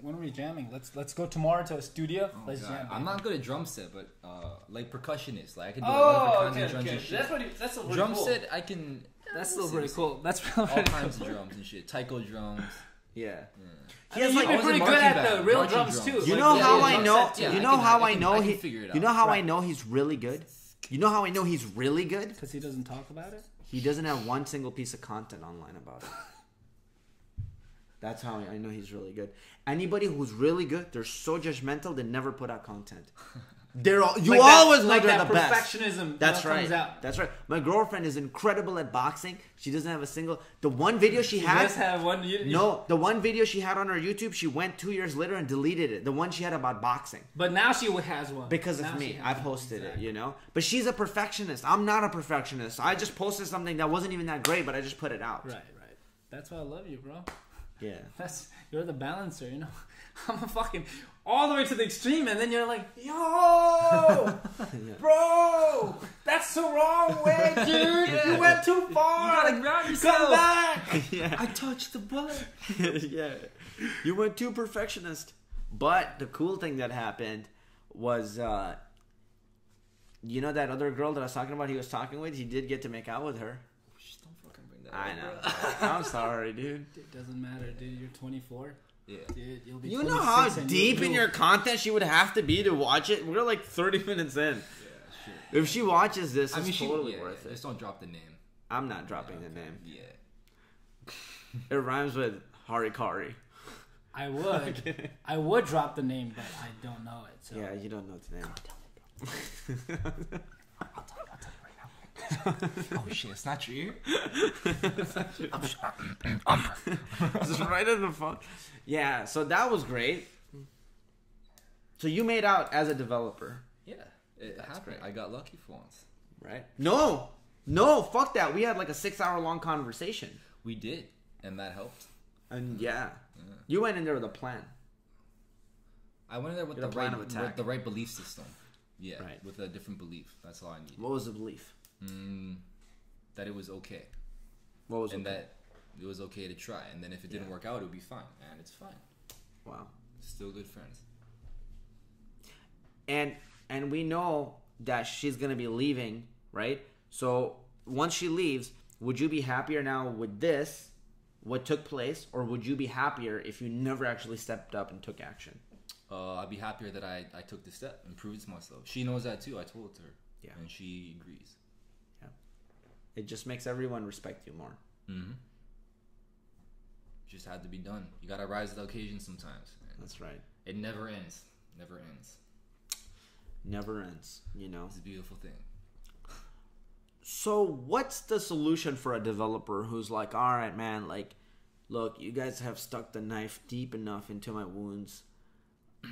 When are we jamming? Let's let's go tomorrow to a studio. Oh, let's God. jam. I'm not good at drum set, but uh, like percussionist, like I can do oh, a lot of kinds okay, of drums okay. and shit. That's what he, that's really drum cool. set. I can. That's still pretty cool. That's all kinds cool. of drums and shit. Taiko drums. Yeah. yeah. He has I mean, like pretty good at back, the real drums, drums too. You know like, how I know. Yeah, you know can, how I, can, I know I he. You know how right. I know he's really good. You know how I know he's really good because he doesn't talk about it. He doesn't have one single piece of content online about it. That's how I know he's really good. Anybody who's really good, they're so judgmental. They never put out content. They're all, you like always that, like they're that the perfectionism best. That's right. Comes out. That's right. My girlfriend is incredible at boxing. She doesn't have a single. The one video she, she had. Does have one. You, you, no, the one video she had on her YouTube, she went two years later and deleted it. The one she had about boxing. But now she has one because now of me. I posted exactly. it, you know. But she's a perfectionist. I'm not a perfectionist. I just posted something that wasn't even that great, but I just put it out. Right, right. That's why I love you, bro. Yeah, that's you're the balancer, you know. I'm a fucking all the way to the extreme, and then you're like, yo, yeah. bro, that's the wrong way, dude. yeah. You went too far. You gotta grab yourself. Come back. yeah. I touched the butt. yeah, you went too perfectionist. But the cool thing that happened was, uh, you know, that other girl that I was talking about, he was talking with. He did get to make out with her. I know. I'm sorry, dude. It doesn't matter, dude. You're twenty-four. Yeah. Dude, you'll be you know how deep in your content she would have to be to watch it? We're like thirty minutes in. Yeah, sure. If she watches this, I it's mean, she, totally yeah, worth yeah. it. Just don't drop the name. I'm not dropping yeah, okay. the name. Yeah. It rhymes with Harikari. I would. I would drop the name, but I don't know it. So. Yeah, you don't know the name. God, tell me, bro. I'll tell you. I'll tell you. Oh shit, it's not you. It's not you. I'm sorry. I'm just right in the phone. Yeah, so that was great. So you made out as a developer. Yeah, it That's happened. Great. I got lucky for once. Right? No, no, fuck that. We had like a six hour long conversation. We did, and that helped. And yeah, yeah. you went in there with a plan. I went in there with, the, plan right, with the right belief system. Yeah, right. with a different belief. That's all I needed. What was the belief? Mm, that it was okay. What was and okay? that it was okay to try, and then if it didn't yeah. work out, it would be fine, and it's fine. Wow, still good friends. And and we know that she's gonna be leaving, right? So once she leaves, would you be happier now with this, what took place, or would you be happier if you never actually stepped up and took action? Uh, I'd be happier that I, I took the step and proved to myself. She knows that too. I told it to her. Yeah. And she agrees. Yeah. It just makes everyone respect you more. Mm-hmm. Just had to be done. You got to rise to the occasion sometimes. That's right. It never ends. Never ends. Never ends, you know. It's a beautiful thing. So what's the solution for a developer who's like, all right, man, like, look, you guys have stuck the knife deep enough into my wounds.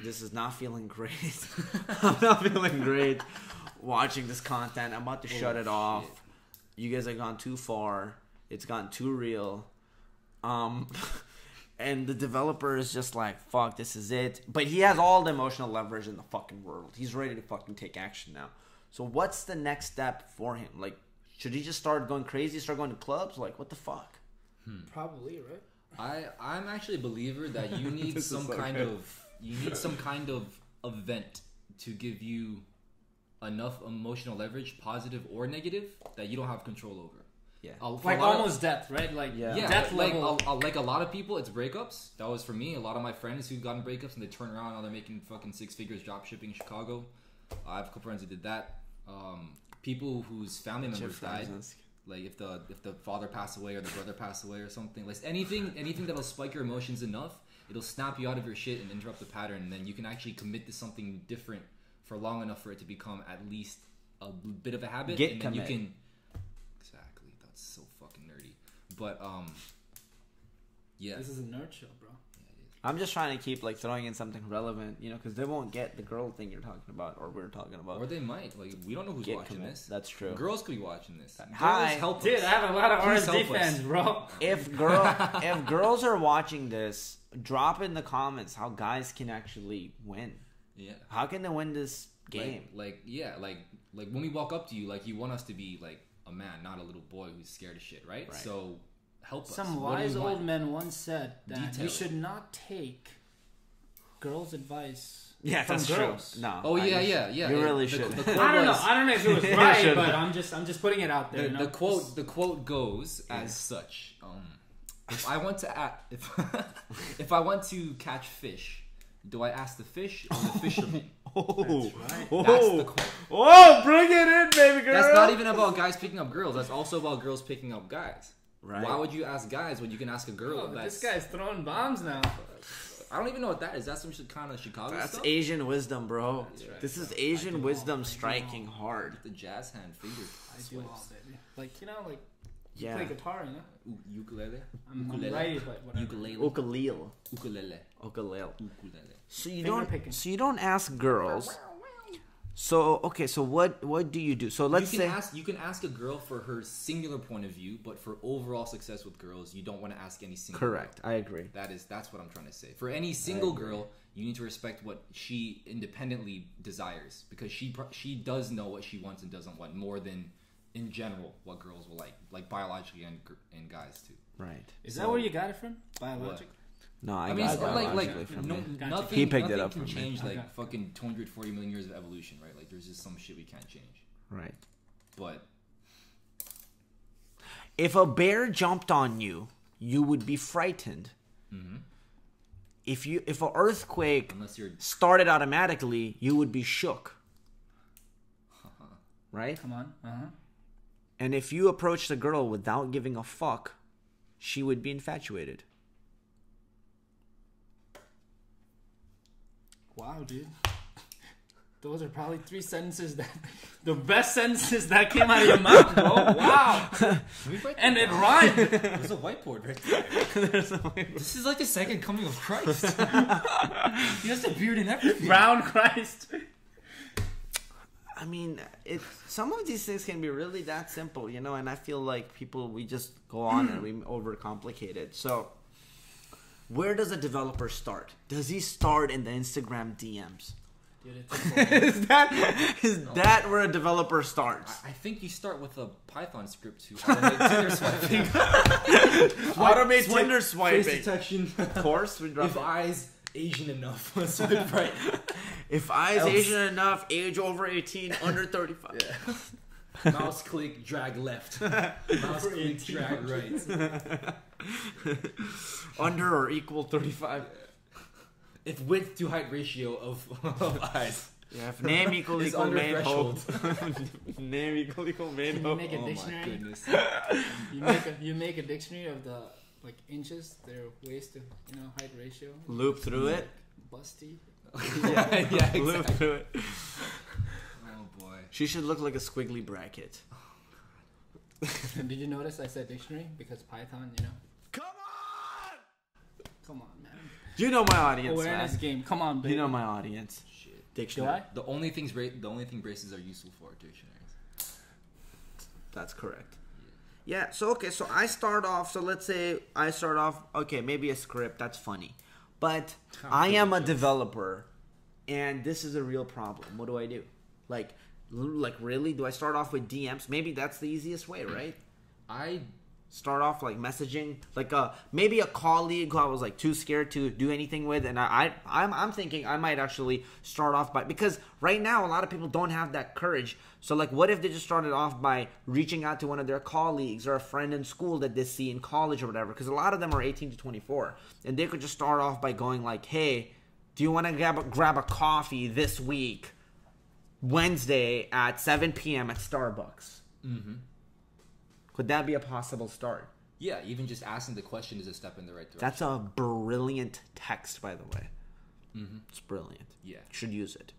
This is not feeling great. I'm not feeling great watching this content. I'm about to Holy shut it shit. off. You guys have gone too far. It's gotten too real. Um, and the developer is just like, fuck, this is it. But he has all the emotional leverage in the fucking world. He's ready to fucking take action now. So what's the next step for him? Like, should he just start going crazy, start going to clubs? Like, what the fuck? Hmm. Probably, right? I, I'm actually a believer that you need some so kind good. of... You need some kind of event to give you enough emotional leverage, positive or negative, that you don't have control over. Yeah, I'll, like almost of, death, right? Like yeah, yeah death like, level. I'll, I'll, like a lot of people, it's breakups. That was for me. A lot of my friends who've gotten breakups and they turn around and now they're making fucking six figures drop shipping in Chicago. Uh, I have a couple friends who did that. Um, people whose family members died. Like if the if the father passed away or the brother passed away or something. Like anything anything that'll spike your emotions enough. It'll snap you out of your shit and interrupt the pattern, and then you can actually commit to something different for long enough for it to become at least a bit of a habit. Git and then commit. You can exactly. That's so fucking nerdy. But um, yeah, this is a nerd show, bro. Yeah, it is. I'm just trying to keep like throwing in something relevant, you know, because they won't get the girl thing you're talking about or we're talking about, or they might. Like we don't know who's Git watching commit. this. That's true. Girls could be watching this. Hi, girls help dude. Us. I have a lot of R S D fans, bro. If girl, if girls are watching this. Drop in the comments how guys can actually win. Yeah. How can they win this game? Like, like yeah, like like when we walk up to you, like you want us to be like a man, not a little boy who's scared of shit, right? right. So help Some us. Some wise old men once said that Detail. you should not take girls' advice. Yeah, from that's girls. true. No. Oh yeah, yeah, yeah. You really should. I don't know. I don't know if it was right, but I'm just I'm just putting it out there. The, no? the quote the quote goes yeah. as such. Um If I want to act, if if I want to catch fish, do I ask the fish or the fisherman? Oh, that's right. Oh, that's the quote. Oh, bring it in, baby girl. That's not even about guys picking up girls. That's also about girls picking up guys. Right? Why would you ask guys when you can ask a girl? Oh, that's, this guy's throwing bombs now. I don't even know what that is. That's some kind of Chicago That's stuff? Asian wisdom, bro. That's right, this is bro. Asian wisdom all, striking hard. Get the jazz hand figure. I do all that. Like you know, like. You yeah. play guitar, you know? U ukulele? I'm ukulele. Right, but ukulele. Ukulele. Ukulele. Ukulele. Ukulele. So you Finger don't. Picking. So you don't ask girls. So okay. So what? What do you do? So let's you can say ask, you can ask a girl for her singular point of view, but for overall success with girls, you don't want to ask any single. Correct. Girl. I agree. That is. That's what I'm trying to say. For any single girl, you need to respect what she independently desires, because she she does know what she wants and doesn't want more than. In general, what girls will like, like biologically and and guys too. Right. Is so, that where you got it from? Biologic? No, I, I mean, got it like, like from no, nothing. Gotcha. He picked nothing it up can from change me. like okay. fucking two hundred forty million years of evolution, right? Like, there's just some shit we can't change. Right. But if a bear jumped on you, you would be frightened. Mm-hmm. If you, if an earthquake Unless you're... started automatically, you would be shook. Uh-huh. Right. Come on. Uh huh. And if you approached a girl without giving a fuck, she would be infatuated. Wow, dude. Those are probably three sentences that... The best sentences that came out of your mouth, bro. Wow. And it rhymed. There's a whiteboard right there. There's a whiteboard. This is like the second coming of Christ. He has a beard and everything. Brown Christ. I mean, it, some of these things can be really that simple, you know, and I feel like people, we just go on and we overcomplicate it. So where does a developer start? Does he start in the Instagram D Ms? Dude, it took so long. Is that is no. that where a developer starts? I, I think you start with a Python script to automate Tinder swiping. Automate swipe, Tinder swiping. Face detection. Of course. We drop if it. I's Asian enough, swipe right. If I's Else. Asian enough, age over eighteen, under thirty-five. Yeah. Mouse click, drag left. Mouse click, drag right. Under or equal thirty-five. If width to height ratio of, of eyes. Yeah, if name equal equal main hope. Name equal equal main hope. You make a oh dictionary. My goodness. you make a, you make a dictionary of the like inches, their waist to you know height ratio. Loop through like, it. Busty. yeah, yeah, exactly. Loop through it. She should look like a squiggly bracket. And did you notice I said dictionary? Because Python, you know. Come on! Come on, man. You know my audience, Awareness man. Game. Come on, baby. You know my audience. Shit. Dictionary. The only, things ra the only thing braces are useful for are dictionaries. That's correct. Yeah. yeah, so, okay, so I start off. So let's say I start off. Okay, maybe a script. That's funny. But I am a developer. And this is a real problem. What do I do? Like... Like, really? Do I start off with D Ms? Maybe that's the easiest way, right? I start off, like, messaging. Like, a, maybe a colleague who I was, like, too scared to do anything with. And I, I, I'm I'm thinking I might actually start off by... Because right now, a lot of people don't have that courage. So, like, what if they just started off by reaching out to one of their colleagues or a friend in school that they see in college or whatever? Because a lot of them are eighteen to twenty-four. And they could just start off by going, like, hey, do you want to grab a, grab a coffee this week? Wednesday at seven P M at Starbucks. Mm-hmm. Could that be a possible start? Yeah, even just asking the question is a step in the right direction. That's a brilliant text, by the way. Mm-hmm. It's brilliant. Yeah. You should use it.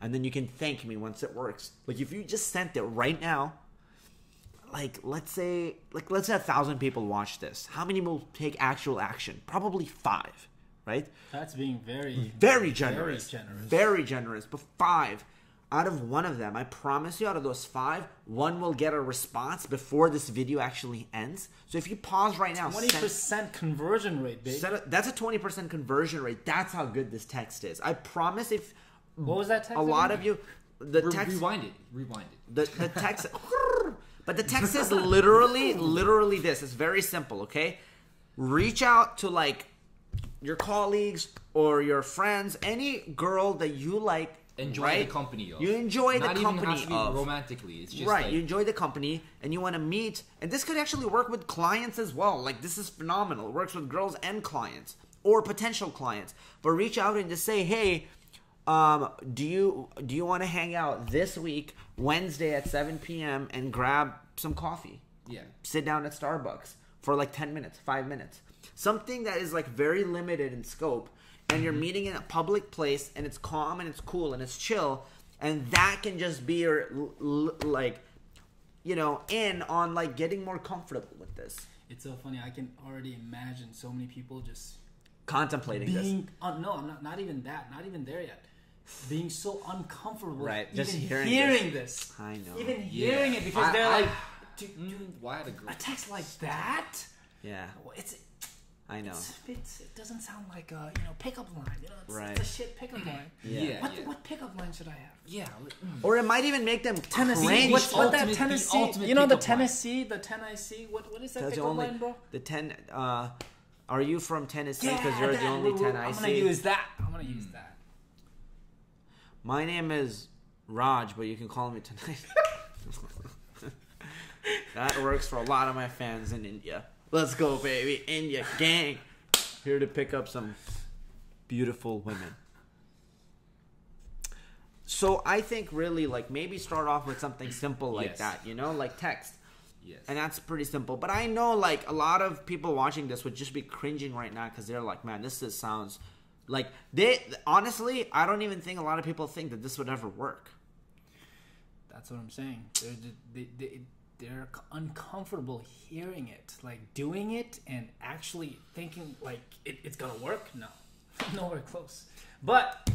And then you can thank me once it works. Like, if you just sent it right now, like, let's say, like, let's say a thousand people watch this. How many will take actual action? Probably five, right? That's being very... Very generous. Very generous. Very generous, but five... Out of one of them, I promise you, out of those five, one will get a response before this video actually ends. So if you pause right now... twenty percent conversion rate, baby. A, that's a twenty percent conversion rate. That's how good this text is. I promise if... What was that text? A lot of you... The Re text... Rewind it. Rewind it. The, the text... But the text is literally, literally this. It's very simple, okay? Reach out to, like, your colleagues or your friends, any girl that you like... Enjoy right? the company of. You enjoy Not the company even has to be of. Romantically. It's just right. Like, you enjoy the company and you want to meet. And this could actually work with clients as well. Like, this is phenomenal. It works with girls and clients or potential clients. But reach out and just say, hey, um, do you do you want to hang out this week, Wednesday at seven P M and grab some coffee? Yeah. Sit down at Starbucks for like ten minutes, five minutes. Something that is like very limited in scope. And you're meeting in a public place, and it's calm, and it's cool, and it's chill, and that can just be your, l l like, you know, in on, like, getting more comfortable with this. It's so funny. I can already imagine so many people just... Contemplating being, this. Uh, no, not, not even that. Not even there yet. Being so uncomfortable. Right. Just hearing, hearing this. this. I know. Even yeah. hearing it, because I, they're I, like, dude, dude, why the girl? A text like that? Yeah. It's... I know. It's, it's, it doesn't sound like a you know pickup line. You know, it's, right. it's a shit pickup line. Yeah. yeah, what, yeah. what pickup line should I have? Yeah. Mm. Or it might even make them Tennessee. Cringe. What's what that Tennessee? You know the Tennessee, line. the Tennessee. What what is that That's pickup only, line, bro? The ten. Uh, are you from Tennessee? Because yeah, you're that, the only ten I see. I'm gonna use that. I'm gonna use that. My name is Raj, but you can call me tonight. That works for a lot of my fans in India. Let's go, baby. India gang. Here to pick up some beautiful women. So I think really, like, maybe start off with something simple like yes. that, you know, like text. Yes. And that's pretty simple. But I know, like, a lot of people watching this would just be cringing right now because they're like, man, this just sounds like they honestly, I don't even think a lot of people think that this would ever work. That's what I'm saying. They're, they, they, They're uncomfortable hearing it, like doing it and actually thinking like it, it's gonna work. No, nowhere close. But,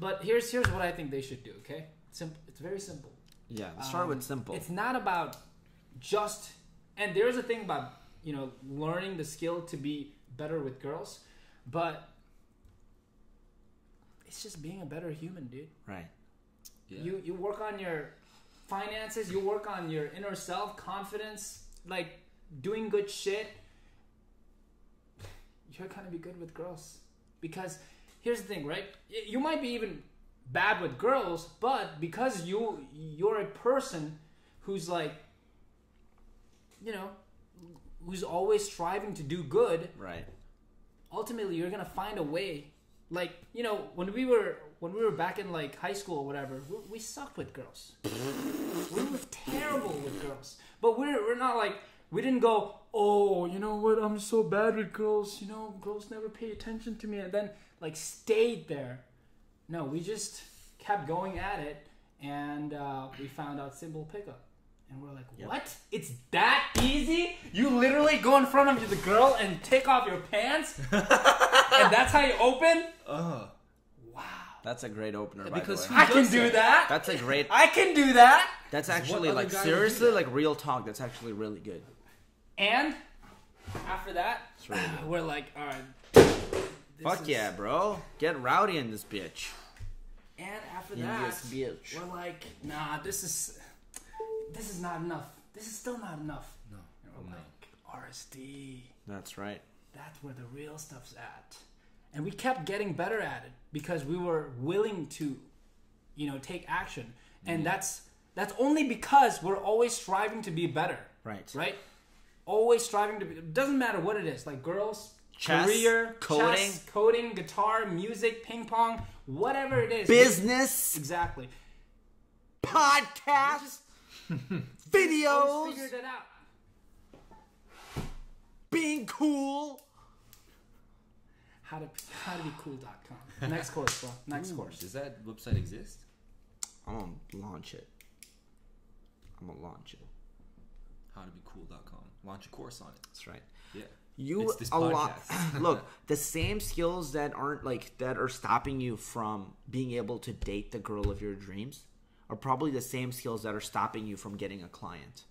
but here's here's what I think they should do. Okay, simple. It's very simple. Yeah, let's start um, with simple. It's not about just. And there's a thing about you know learning the skill to be better with girls, but it's just being a better human, dude. Right. Yeah. You you work on your finances, you work on your inner self, confidence, like doing good shit. You're gonna be good with girls. Because here's the thing, right? You might be even bad with girls, but because you you're a person who's like, you know, who's always striving to do good. Right. Ultimately, you're gonna find a way. Like, you know, when we were when we were back in like high school or whatever, we, we sucked with girls. We were terrible with girls. But we're we're not like, we didn't go, oh, you know what, I'm so bad with girls. You know, girls never pay attention to me, and then like stayed there. No, we just kept going at it, and uh, we found out simple pickup. And we're like, what? Yep. It's that easy? You literally go in front of the girl and take off your pants? And that's how you open? Uh, wow. That's a great opener, yeah, by the way. I can do that. That's a great... I can do that. That's actually, like, seriously, like, real talk. That's actually really good. And after that, really we're like, all right. Fuck is... yeah, bro. Get rowdy in this bitch. And after in that, this bitch. We're like, nah, this is... This is not enough. This is still not enough. No. We're no. like, R S D. That's right. That's where the real stuff's at. And we kept getting better at it because we were willing to, you know, take action. And mm-hmm. that's that's only because we're always striving to be better. Right. Right? Always striving to be. It doesn't matter what it is. Like girls, chess, career, coding, chess, coding, guitar, music, ping pong, whatever it is. Business. Exactly. Podcast. Videos, figured it out. Being cool. How to how to be cool dot com. Next course, bro. Next Ooh, course. Does that website exist? I'm gonna launch it. I'm gonna launch it. How to be cool dot com. Launch a course on it. That's right. Yeah. You it's this a lot. Look, the same skills that aren't like that are stopping you from being able to date the girl of your dreams are probably the same skills that are stopping you from getting a client,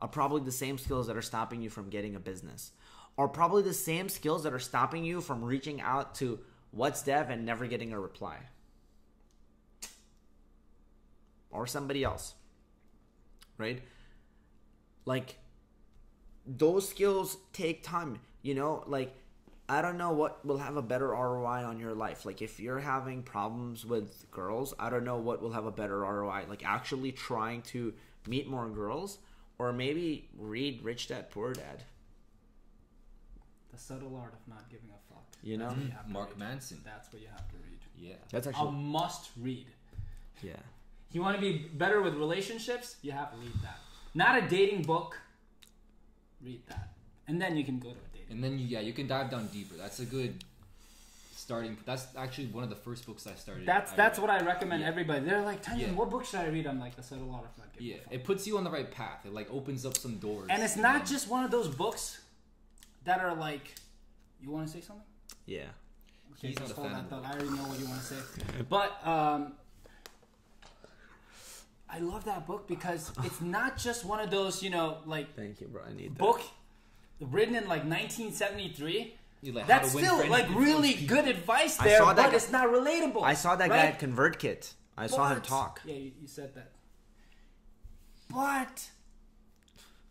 are probably the same skills that are stopping you from getting a business, are probably the same skills that are stopping you from reaching out to What's Dev and never getting a reply. Or somebody else, right? Like, those skills take time, you know, like, I don't know what will have a better R O I on your life. Like, if you're having problems with girls, I don't know what will have a better R O I. Like, actually trying to meet more girls, or maybe read Rich Dad Poor Dad. The subtle art of not giving a fuck. You know? You Mark read. Manson. That's what you have to read. Yeah. That's actually... a must read. Yeah. You want to be better with relationships? You have to read that. Not a dating book. Read that. And then you can go to a dating. And then, you, yeah, you can dive down deeper. That's a good starting... That's actually one of the first books I started. That's I that's read. What I recommend yeah. everybody. They're like, Tenzin, yeah. what book should I read? I'm like, that's a lot of fun. Yeah, it puts you on the right path. It like opens up some doors. And it's not know? just one of those books that are like... You want to say something? Yeah. Okay, He's not a fan I, thought, I already know what you want to say. But um, I love that book because it's not just one of those, you know, like... Thank you, bro. I need that. Book... Written in like nineteen seventy-three. Like, that's still like really good advice there, but guy, it's not relatable. I saw that right? guy at ConvertKit. I but, saw him talk. Yeah, you, you said that. But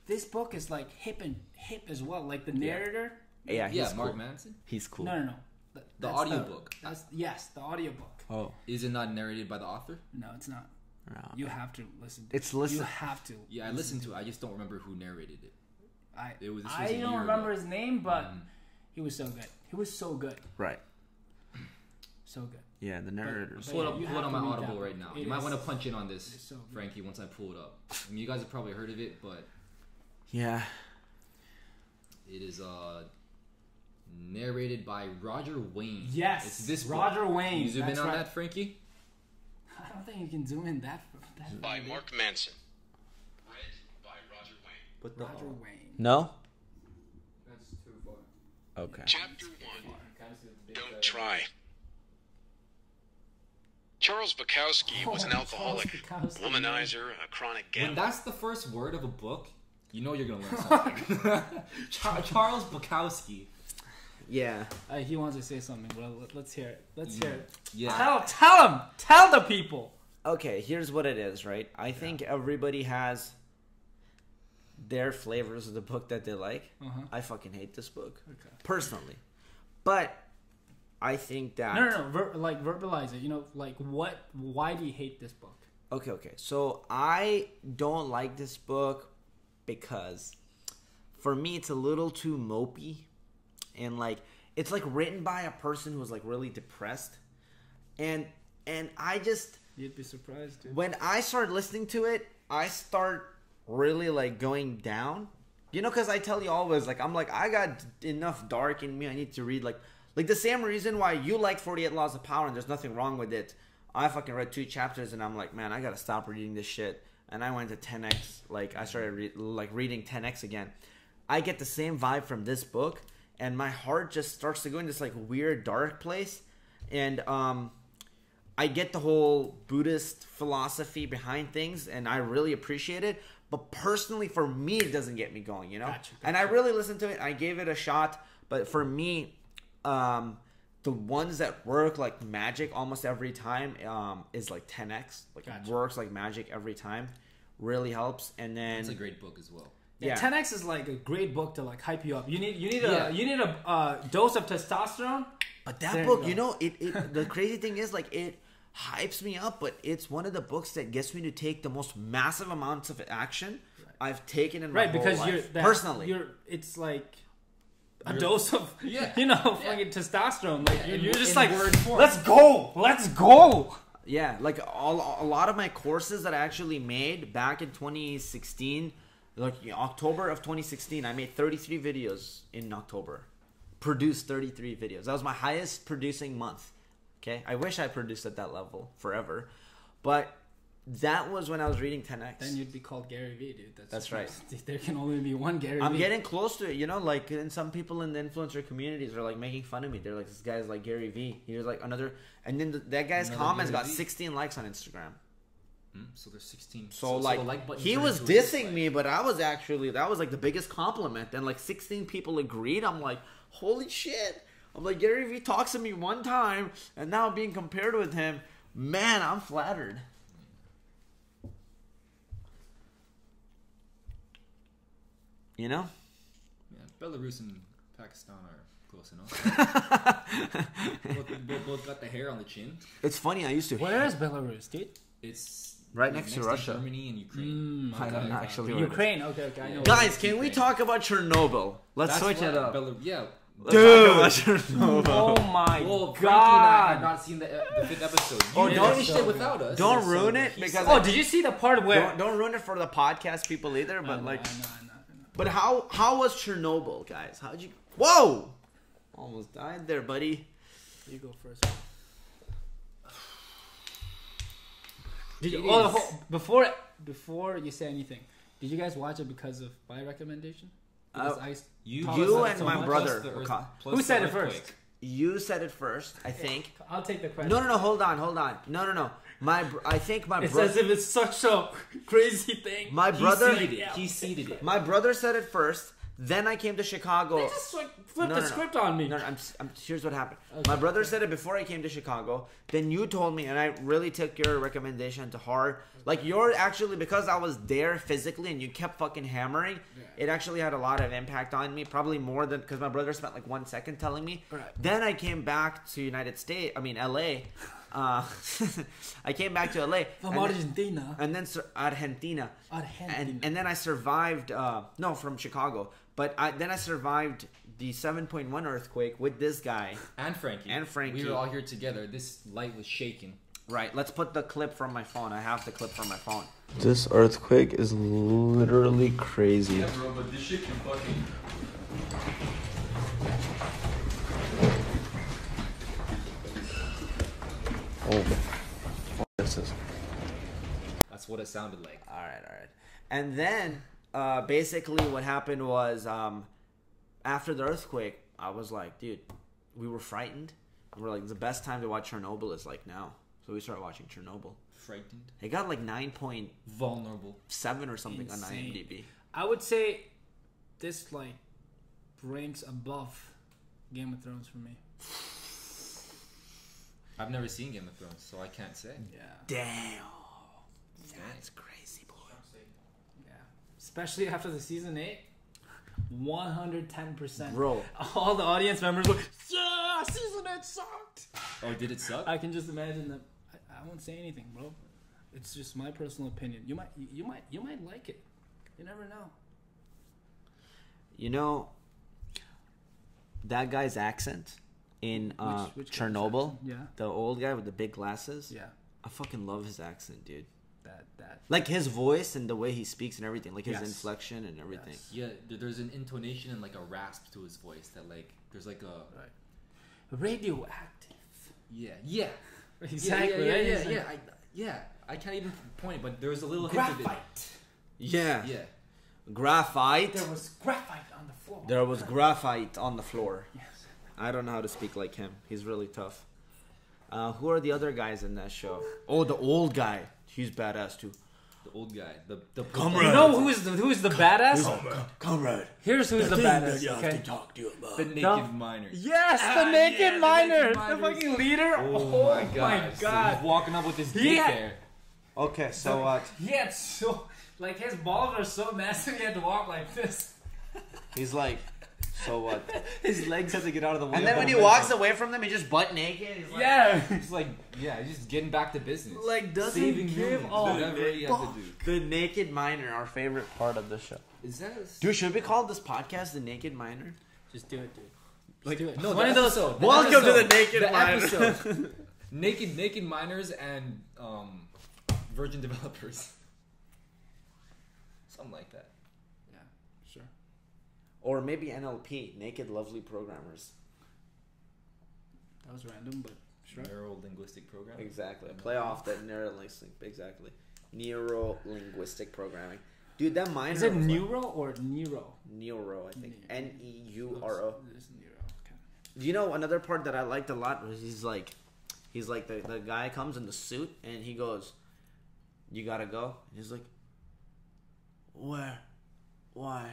this book is like hip and hip as well. Like the narrator. Yeah, yeah, he's yeah cool. Mark Manson. He's cool. No, no, no. That, the audiobook. The, that's, yes, the audiobook. Oh, is it not narrated by the author? No, it's not. No. You have to listen. To it's listen. You have to. Yeah, I listened to it. I just don't remember who narrated it. I, it was, I was don't remember ago. his name, but um, he was so good. He was so good. Right. So good. Yeah, the narrator. Pull it up, pull it on my Audible right now. It you is, might want to punch in on this, so Frankie, once I pull it up. I mean, you guys have probably heard of it, but... Yeah. It is uh, narrated by Roger Wayne. Yes, it's this Roger book. Wayne. You zoom That's in on right. that, Frankie? I don't think you can zoom in that. that by bit. Mark Manson. What the Roger hell? Wayne. No? That's too far. Okay. Chapter one. Don't try. Charles Bukowski oh, was an alcoholic, womanizer, a chronic gambler. When that's the first word of a book, you know you're going to learn something. Charles Bukowski. Yeah. Uh, he wants to say something. Well, let's hear it. Let's yeah. hear it. Yeah. Tell, tell him. Tell the people. Okay, here's what it is, right? I yeah. think everybody has their flavors of the book that they like. Uh-huh. I fucking hate this book, okay. personally. But I think that... No, no, no. Ver like, verbalize it. You know, like, what? Why do you hate this book? Okay, okay. So I don't like this book because... For me, it's a little too mopey, and like it's like written by a person who's like really depressed, and and I just you'd be surprised dude. When I start listening to it, I start really like going down, you know, because I tell you always like I'm like I got enough dark in me. I need to read like like the same reason why you like forty-eight Laws of Power and there's nothing wrong with it. I fucking read two chapters and I'm like, man, I gotta stop reading this shit, and I went to ten X. Like I started re like reading ten X again. I get the same vibe from this book, and my heart just starts to go in this like weird dark place, and um, I get the whole Buddhist philosophy behind things, and I really appreciate it. But personally, for me, it doesn't get me going, you know. Gotcha, gotcha. And I really listened to it. I gave it a shot, but for me, um, the ones that work like magic almost every time um, is like ten X. Like gotcha. It works like magic every time. Really helps, and then it's a great book as well. Yeah. ten X is like a great book to like hype you up. You need you need a yeah. you need a uh, dose of testosterone. But that there book, you, you know, it, it the crazy thing is like it hypes me up, but it's one of the books that gets me to take the most massive amounts of action right. I've taken in my right, whole because life. You're that, personally. You're it's like a you're, dose of yeah. you know yeah. fucking testosterone. Like yeah, you're, you're just like let's go, let's go. Yeah, like all, a lot of my courses that I actually made back in twenty sixteen. Like October of twenty sixteen, I made thirty-three videos in October. Produced thirty-three videos. That was my highest producing month. Okay? I wish I produced at that level forever. But that was when I was reading ten X. Then you'd be called Gary Vee, dude. That's, That's right. There can only be one Gary Vee. I'm getting close to it, you know? Like, and some people in the influencer communities are like making fun of me. They're like, this guy's like Gary Vee. He was like another. And then the, that guy's another comments Gary got Vee. sixteen likes on Instagram. So there's sixteen. So, so like, so like he was dissing me, but I was actually that was like the biggest compliment. And like sixteen people agreed. I'm like, holy shit! I'm like Gary Vee talks to me one time, and now being compared with him, man, I'm flattered. You know? Yeah, Belarus and Pakistan are close enough. both, both, both got the hair on the chin. It's funny. I used to. Where is Belarus, dude? It's right next, next to Russia, to Germany, and Ukraine. Mm, okay, I don't know actually. Right. Ukraine. Okay, okay. I know guys, can Ukraine. we talk about Chernobyl? Let's That's switch it up. Bel yeah, let's dude. Talk about oh my well, god! I have not seen the, uh, the fifth episode. You oh, don't so without us. Don't it's ruin so it because. Oh, did you see the part where? Don't, don't ruin it for the podcast people either. But I know, like, I know, I know, I know. But how how was Chernobyl, guys? How'd you? Whoa! Almost died there, buddy. You go first. Did you, oh, the whole, before before you say anything, did you guys watch it because of my recommendation? Because uh, I you, you and so my brother. The, Who said it first? Quick. You said it first, I think. I'll take the question. No, no, no. Hold on, hold on. No, no, no. My, I think my brother. It's as if it's such a crazy thing. My brother. He seeded it. He seeded it. My brother said it first. Then I came to Chicago. They just like flipped no, no, the no. script on me. No, no, I'm, I'm, here's what happened. Okay. My brother said it before I came to Chicago. Then you told me, and I really took your recommendation to heart. Like, you're actually, because I was there physically and you kept fucking hammering, yeah. it actually had a lot of impact on me. Probably more than, because my brother spent like one second telling me. Right. Then I came back to United States, I mean, L A. Uh, I came back to L A. From and Argentina. Then, and then Argentina. Argentina. And, and then I survived, uh, no, from Chicago. But I, then I survived the seven point one earthquake with this guy. And Frankie. And Frankie. We were all here together. This light was shaking. Right. Let's put the clip from my phone. I have the clip from my phone. This earthquake is literally crazy. Yeah, bro, but this shit can fucking... Oh, this is... That's what it sounded like. All right, all right. And then... Uh, basically what happened was um, after the earthquake, I was like, dude, we were frightened. We were like, the best time to watch Chernobyl is like now. So we started watching Chernobyl. Frightened. It got like nine point seven vulnerable seven or something Insane. on IMDb. I would say this like ranks above Game of Thrones for me. I've never seen Game of Thrones, so I can't say. Yeah. Damn. That's crazy, boy. Yeah. Especially after the season eight. one hundred ten percent. Bro. All the audience members were like, yeah, season eight sucked. Oh, did it suck? I can just imagine them. I, I won't say anything, bro. It's just my personal opinion. You might, you might, you might like it. You never know. You know, that guy's accent in uh, which, which Chernobyl, yeah. The old guy with the big glasses. Yeah, I fucking love his accent, dude. That that like his voice and the way he speaks and everything, like his yes. inflection and everything. Yes. Yeah, there's an intonation and like a rasp to his voice that like there's like a right. radioactive. Yeah, yeah, exactly. Yeah, yeah, yeah, yeah. yeah. I, yeah. I can't even point it, but there's a little graphite. Hint of it. Yeah, yeah. Graphite. There was graphite on the floor. There was graphite on the floor. Yes. I don't know how to speak like him. He's really tough. Uh, who are the other guys in that show? Oh, the old guy. He's badass too. The old guy. The the comrade. You know who is the who is the Com badass? Comrade. Comrade. Here's who's the, the badass. That you okay. have to talk to about. The naked no. miner. Yes, the ah, naked yeah, miner. The, the fucking leader. Oh, oh my god. My god. So he's walking up with his he dick had... there. Okay, so what? So, uh, he had so like his balls are so massive he had to walk like this. He's like. So what? His legs have to get out of the way. And then when he walks away from them, he just butt naked. He's like, yeah, he's like, yeah, he's just getting back to business. Like doesn't Saving give all whatever he has to do. The Naked Miner, our favorite part of the show. Is that? A... Dude, should we call this podcast The Naked Miner? Just do it, dude. Just like do it. No, one of those. Episode, welcome episode, to the Naked the Miner. naked, naked miners and um, virgin developers. Something like that. Or maybe N L P, Naked Lovely Programmers. That was random, but sure. Neuro-linguistic programming. Exactly. Play off that neuro-linguistic. Exactly. Neuro-linguistic programming. Dude, that minor... Is it neuro like, or neuro? Neuro, I think. N E U R O. There's neuro. Okay. You know, another part that I liked a lot was he's like... He's like, the, the guy comes in the suit and he goes, you gotta go? And he's like, where? Why?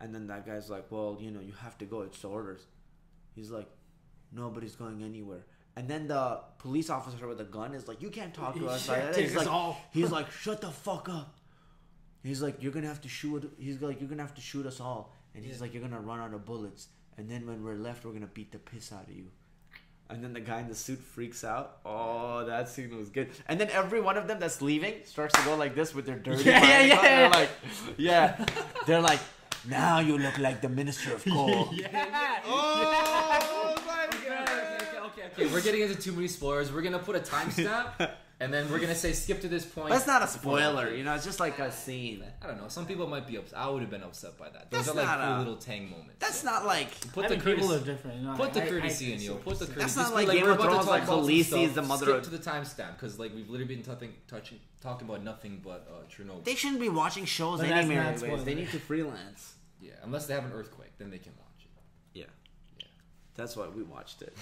And then that guy's like, well, you know, you have to go. It's the orders. He's like, nobody's going anywhere. And then the police officer with a gun is like, you can't talk to us. Like, he's, like, he's like, shut the fuck up. He's like, you're going to have to shoot. He's like, you're going to have to shoot us all. And he's yeah. like, you're going to run out of bullets. And then when we're left, we're going to beat the piss out of you. And then the guy in the suit freaks out. Oh, that scene was good. And then every one of them that's leaving starts to go like this with their dirty yeah, yeah, yeah, yeah. They're like, yeah. They're like, now you look like the Minister of Coal. yeah. Oh, yeah. My God. Okay, okay, okay, okay. We're getting into too many spoilers. We're gonna put a timestamp, and then we're gonna say skip to this point. That's not a spoiler, you know. It's just like a scene. I don't know. Some people might be upset. I would have been upset by that. Those that's are like cool little tang moments. That's so. Not like put I the mean, people are different. You know, put I, the courtesy I, I in you. Put the courtesy. That's not like Game of Thrones. Like Khaleesi is the mother skip of. Skip to the timestamp because like we've literally been touching, touching, talking about nothing but uh, Chernobyl. They shouldn't be watching shows anyway. They need to freelance. Yeah, unless they have an earthquake, then they can watch it. Yeah. Yeah. That's why we watched it.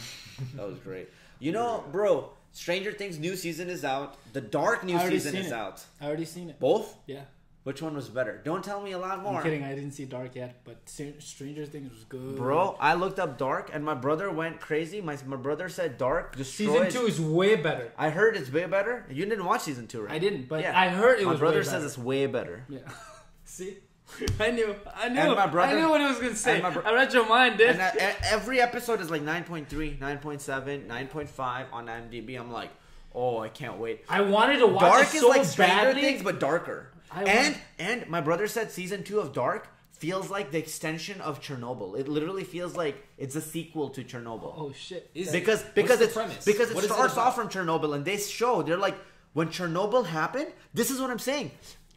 That was great. You know, bro, Stranger Things new season is out. The Dark new season is out. I already seen it. Both? Yeah. Which one was better? Don't tell me a lot more. I'm kidding. I didn't see Dark yet, but Stranger Things was good. Bro, I looked up Dark, and my brother went crazy. My my brother said Dark destroyed. Season two is way better. I heard it's way better. You didn't watch season two, right? I didn't, but yeah. I heard it was way better. My brother says it's way better. Yeah. See? I knew, I knew, my brother, I knew what I was going to say. I read your mind, dude. And I, every episode is like nine point three, nine point seven, nine point five on IMDb. I'm like, oh, I can't wait. I wanted to watch Dark it is so like Stranger badly. Things, but darker. I and and my brother said season two of Dark feels like the extension of Chernobyl. It literally feels like it's a sequel to Chernobyl. Oh shit! Is because it, because it's premise? Because it what starts off from Chernobyl, and they show they're like when Chernobyl happened. This is what I'm saying.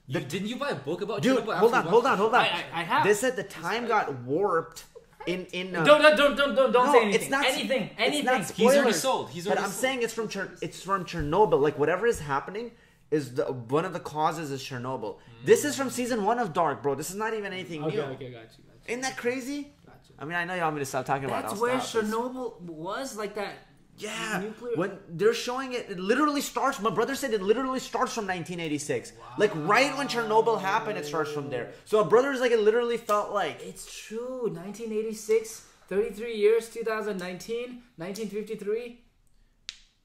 The, you, didn't you buy a book about dude, Chernobyl? Hold on, hold on, hold on. I, I, I have. They said the time got warped in... in uh, don't, don't, don't, don't, don't no, say anything. It's not, anything, it's anything. Not spoilers, he's already sold. He's already but I'm sold. Saying it's from, it's from Chernobyl. Like, whatever is happening is the, one of the causes is Chernobyl. Mm. This is from season one of Dark, bro. This is not even anything okay, new. Okay, okay, got you, got you. Isn't that crazy? Gotcha. I mean, I know you want me to stop talking about it. That's where Chernobyl was, like that... Yeah, nuclear. When they're showing it, it literally starts, my brother said it literally starts from nineteen eighty-six. Wow. Like right when Chernobyl happened, it starts from there. So my brother's like, it literally felt like... It's true, nineteen eighty-six, thirty-three years, two thousand nineteen, nineteen fifty-three.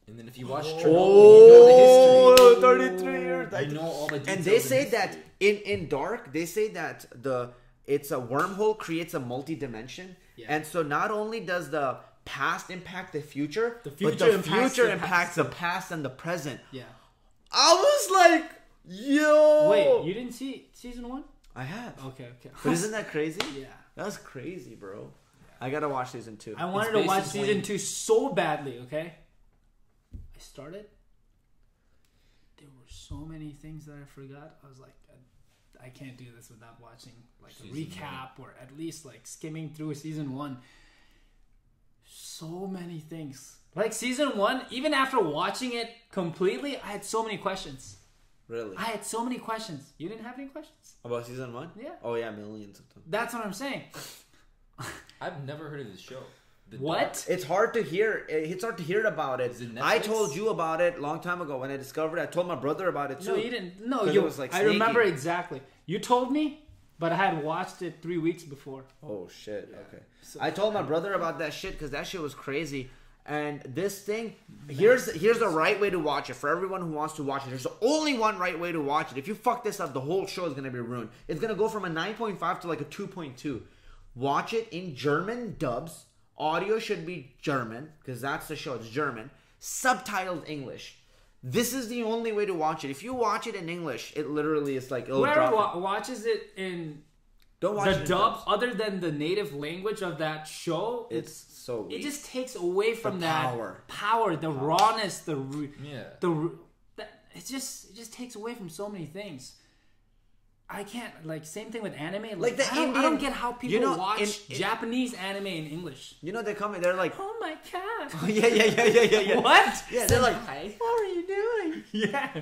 And then if you watch Chernobyl, oh, you know the history. thirty-three years. I know all the details. And they say the that in, in Dark, they say that the it's a wormhole creates a multi-dimension. Yeah. And so not only does the past impact the future, the future but the impacts future impacts the past. the past and the present. Yeah. I was like, yo. Wait, you didn't see season one? I have. Okay, okay. But isn't that crazy? Yeah. That's crazy, bro. Yeah. I gotta watch season two. I wanted to watch season two so badly, okay? I started. There were so many things that I forgot. I was like, I, I can't do this without watching like a recap or at least like skimming through season one. So many things. Like season one, even after watching it completely, I had so many questions. Really? I had so many questions. You didn't have any questions? About season one? Yeah. Oh yeah, millions of them. That's what I'm saying. I've never heard of this show. The what? Dark. It's hard to hear. It's hard to hear about it. it I told you about it a long time ago when I discovered it. I told my brother about it too. No, you didn't. No, you. It was like I sneaky. remember exactly. You told me, but I had watched it three weeks before. Oh shit. Yeah. Okay. So, I told my brother about that shit because that shit was crazy. And this thing, here's here's the right way to watch it. For everyone who wants to watch it, there's only one right way to watch it. If you fuck this up, the whole show is going to be ruined. It's going to go from a nine point five to like a two point two. Watch it in German dubs. Audio should be German, because that's the show. It's German. Subtitled English. This is the only way to watch it. If you watch it in English, it literally is like... Whoever wa watches it in... Don't watch the dub other than the native language of that show. It's so weak. It just takes away from that power, power, the rawness, the yeah, the that it just it just takes away from so many things. I can't like same thing with anime. Like, like the I, Indian, don't, I don't get how people you know, watch in, in, Japanese anime in English. You know they come in, they're like, oh my god, oh, yeah, yeah, yeah, yeah, yeah, yeah. What? Yeah, they're like, what are you doing? Yeah.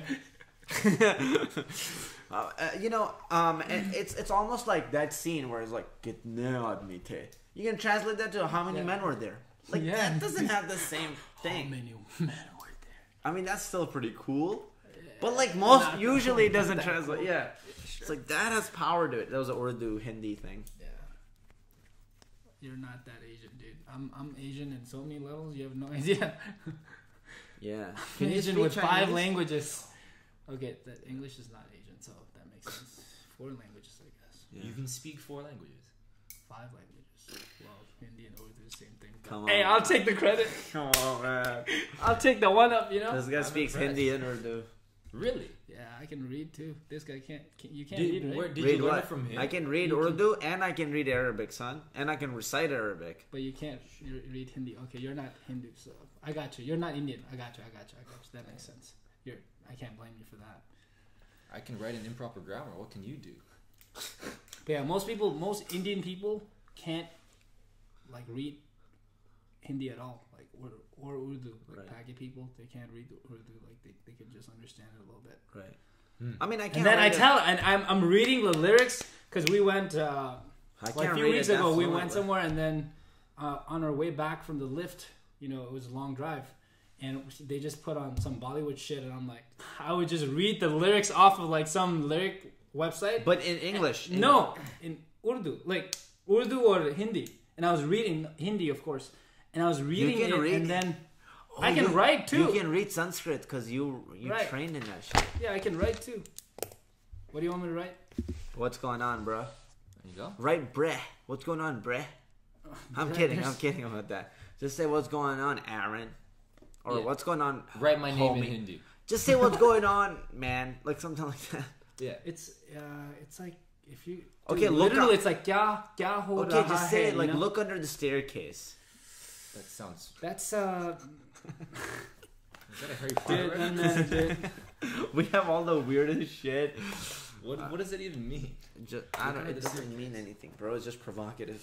Uh, you know, um, it's it's almost like that scene where it's like "get no admite." You can translate that to how many yeah. men were there. Like yeah. that doesn't have the same thing. How many men were there? I mean, that's still pretty cool, yeah. but like most Not usually it doesn't translate. Cool. Yeah, sure. It's like that has power to it. That was an Urdu Hindi thing. Yeah, you're not that Asian, dude. I'm I'm Asian in so many levels. You have no idea. Yeah, I'm Asian with Chinese? five languages. Okay, that English is not Asian, so that makes sense. Four languages, I guess. Yeah. You can speak four languages. Five languages. Well, Hindi and Urdu is the same thing. Come on, hey, man. I'll take the credit. Come on, man. I'll take the one up, you know? This guy I'm speaks impressed. Hindi and Urdu. Really? Yeah, I can read too. This guy can't. Can, you can't did, read, right? Where, did read you learn what? It from him? I can read you Urdu can... and I can read Arabic, son. And I can recite Arabic. But you can't read Hindi. Okay, you're not Hindu, so I got you. You're not Indian. I got you, I got you, I got you. That makes sense. You're... I can't blame you for that. I can write an improper grammar. What can you do? But yeah, most people, most Indian people can't like read Hindi at all, like or, or Urdu. Like right. Pagi people, they can't read Urdu. Like they, they can just understand it a little bit. Right. Hmm. I mean, I can't. And then I tell, it. and I'm I'm reading the lyrics because we went uh, like a few weeks ago. We went somewhere, and then uh, on our way back from the lift, you know, it was a long drive. And they just put on some Bollywood shit, and I'm like, I would just read the lyrics off of like some lyric website, but in English. And, English. No, in Urdu, like Urdu or Hindi. And I was reading Hindi, of course. And I was reading it, read. and then oh, I can you, write too. You can read Sanskrit because you you right. trained in that shit. Yeah, I can write too. What do you want me to write? What's going on, bro? There you go. Write breh. What's going on, breh? I'm kidding. I'm kidding about that. Just say what's going on, Aaron. Or yeah. what's going on? Write my name homie. in Hindi. Just say what's going on, man. Like something like that. Yeah, it's uh, it's like if you okay, dude, look literally, up. it's like kya kya ho Okay, raha just say hai, it. Like you know? Look under the staircase. That sounds. That's uh. Is that a Harry Potter? Dude, right? Dude. We have all the weirdest shit. What uh, what does it even mean? Just, I don't. It doesn't staircase. mean anything, bro. It's just provocative.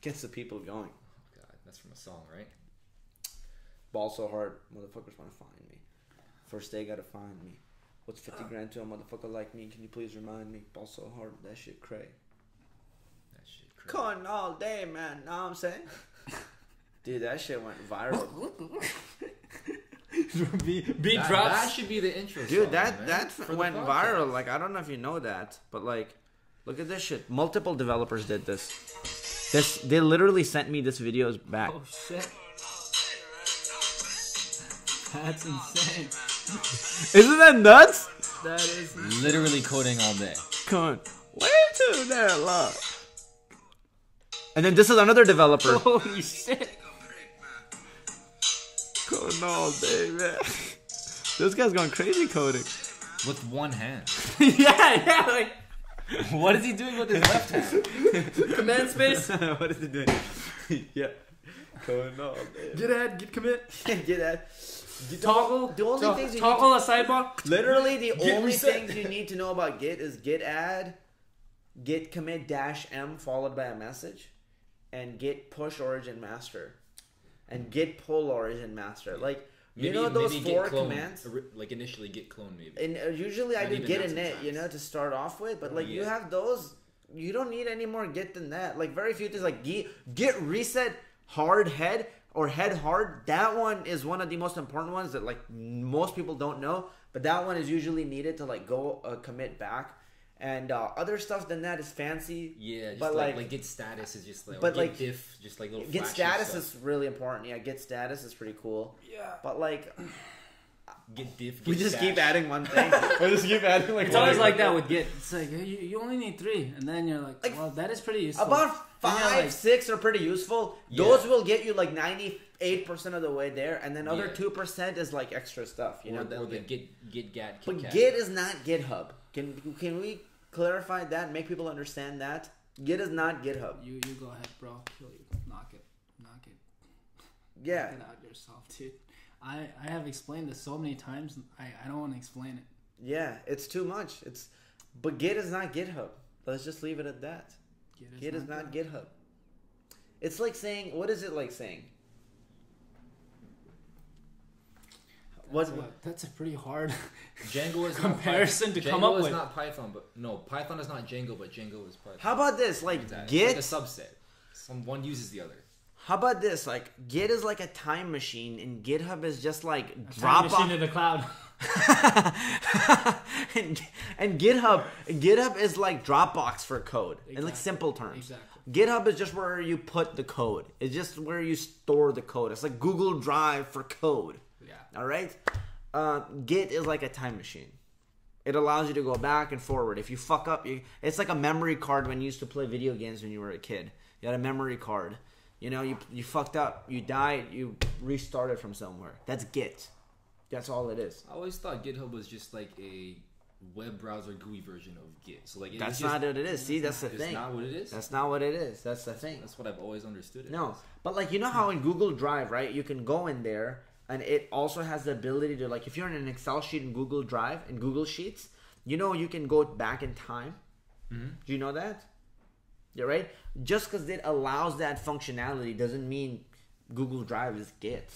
Gets the people going. Oh, God, that's from a song, right? Ball so hard, motherfuckers want to find me. First they gotta find me. What's fifty grand to a motherfucker like me? Can you please remind me? Ball so hard, that shit cray. That shit cray. Corn all day, man. Know what I'm saying? Dude, that shit went viral. Beat that, drops. That should be the intro. Dude, song, that man. that For went viral. Like I don't know if you know that, but like, look at this shit. Multiple developers did this. This, they literally sent me this video back. Oh shit. That's insane. Isn't that nuts? That is insane. Literally coding all day. Come on. Way too damn long. And then this is another developer. Holy shit. Coding all day, man. This guy's going crazy coding. With one hand. Yeah, yeah, like. What is he doing with his left hand? Command space? What is he doing? Yeah. Going all day. Get add, git commit. Get add. You toggle the only to, things you toggle need to, a sidebar. Literally the git only reset. Things you need to know about Git is git add, git commit dash m followed by a message, and git push origin master, and git pull origin master. Like maybe, you know those four clone, commands. Like initially git clone maybe. And uh, usually I do git init, you know, to start off with, but like oh, yeah. you have those. You don't need any more git than that. Like very few things like git git reset hard head. Or head hard, that one is one of the most important ones that like most people don't know, but that one is usually needed to like go uh, commit back, and uh, other stuff than that is fancy. Yeah, just but like, like, like git status is just like, but like git diff, just like little git status stuff. Is really important. Yeah, git status is pretty cool. Yeah, but like git diff. Git we just stash. Keep adding one thing. We just keep adding like. It's one always like that with git. It's like you, you only need three, and then you're like, like well, that is pretty useful. About. Five, like, six are pretty useful. Yeah. Those will get you like ninety-eight percent of the way there, and then other two yeah. percent is like extra stuff. You or, know, or the git, git, gat, but cat. Git is not GitHub. Can can we clarify that? Make people understand that Git is not GitHub. You you go ahead, bro. Kill you. Knock it, knock it. Yeah, knock it out yourself, dude. I I have explained this so many times. I I don't want to explain it. Yeah, it's too much. It's but Git is not GitHub. Let's just leave it at that. Git is, Git is not, not GitHub. It's like saying, what is it like saying? That's, what, a, that's a pretty hard Django is comparison to Django come up with. Django is not Python, but no, Python is not Django, but Django is Python. How about this? Like exactly. Git, it's like a subset. Some one uses the other. How about this? Like Git is like a time machine, and GitHub is just like a drop time machine in the cloud. and, and GitHub, GitHub is like Dropbox for code, exactly. In like simple terms. Exactly. GitHub is just where you put the code. It's just where you store the code. It's like Google Drive for code. Yeah. All right. Uh, Git is like a time machine. It allows you to go back and forward. If you fuck up, you, it's like a memory card when you used to play video games when you were a kid. You had a memory card. You know, you you fucked up. You died. You restarted from somewhere. That's Git. That's all it is. I always thought GitHub was just like a web browser G U I version of Git. So like, it that's just, not what it is. See, that's the it's thing. That's not what it is. That's not what it is. That's the thing. That's what I've always understood. It no, is. But like you know how in Google Drive, right? You can go in there, and it also has the ability to like if you're in an Excel sheet in Google Drive in Google Sheets, you know you can go back in time. Mm-hmm. Do you know that? Yeah, right. Just because it allows that functionality doesn't mean Google Drive is Git.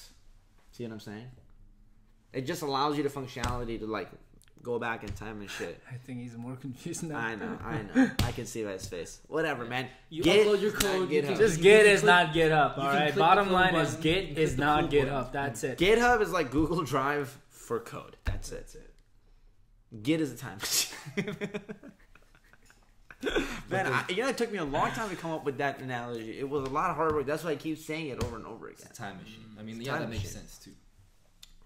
See what I'm saying? It just allows you the functionality to like go back in time and shit. I think he's more confused now. I know, I know. I can see by his face. Whatever, man. You Git upload your code. You can, just you Git is click, not GitHub. All right. Bottom line button. Is Git is not GitHub. That's it. GitHub is like Google Drive for code. That's it. That's it. Git is a time machine. Man, I, you know, it took me a long time to come up with that analogy. It was a lot of hard work. That's why I keep saying it over and over again. It's a time machine. I mean, yeah, that machine. Makes sense too.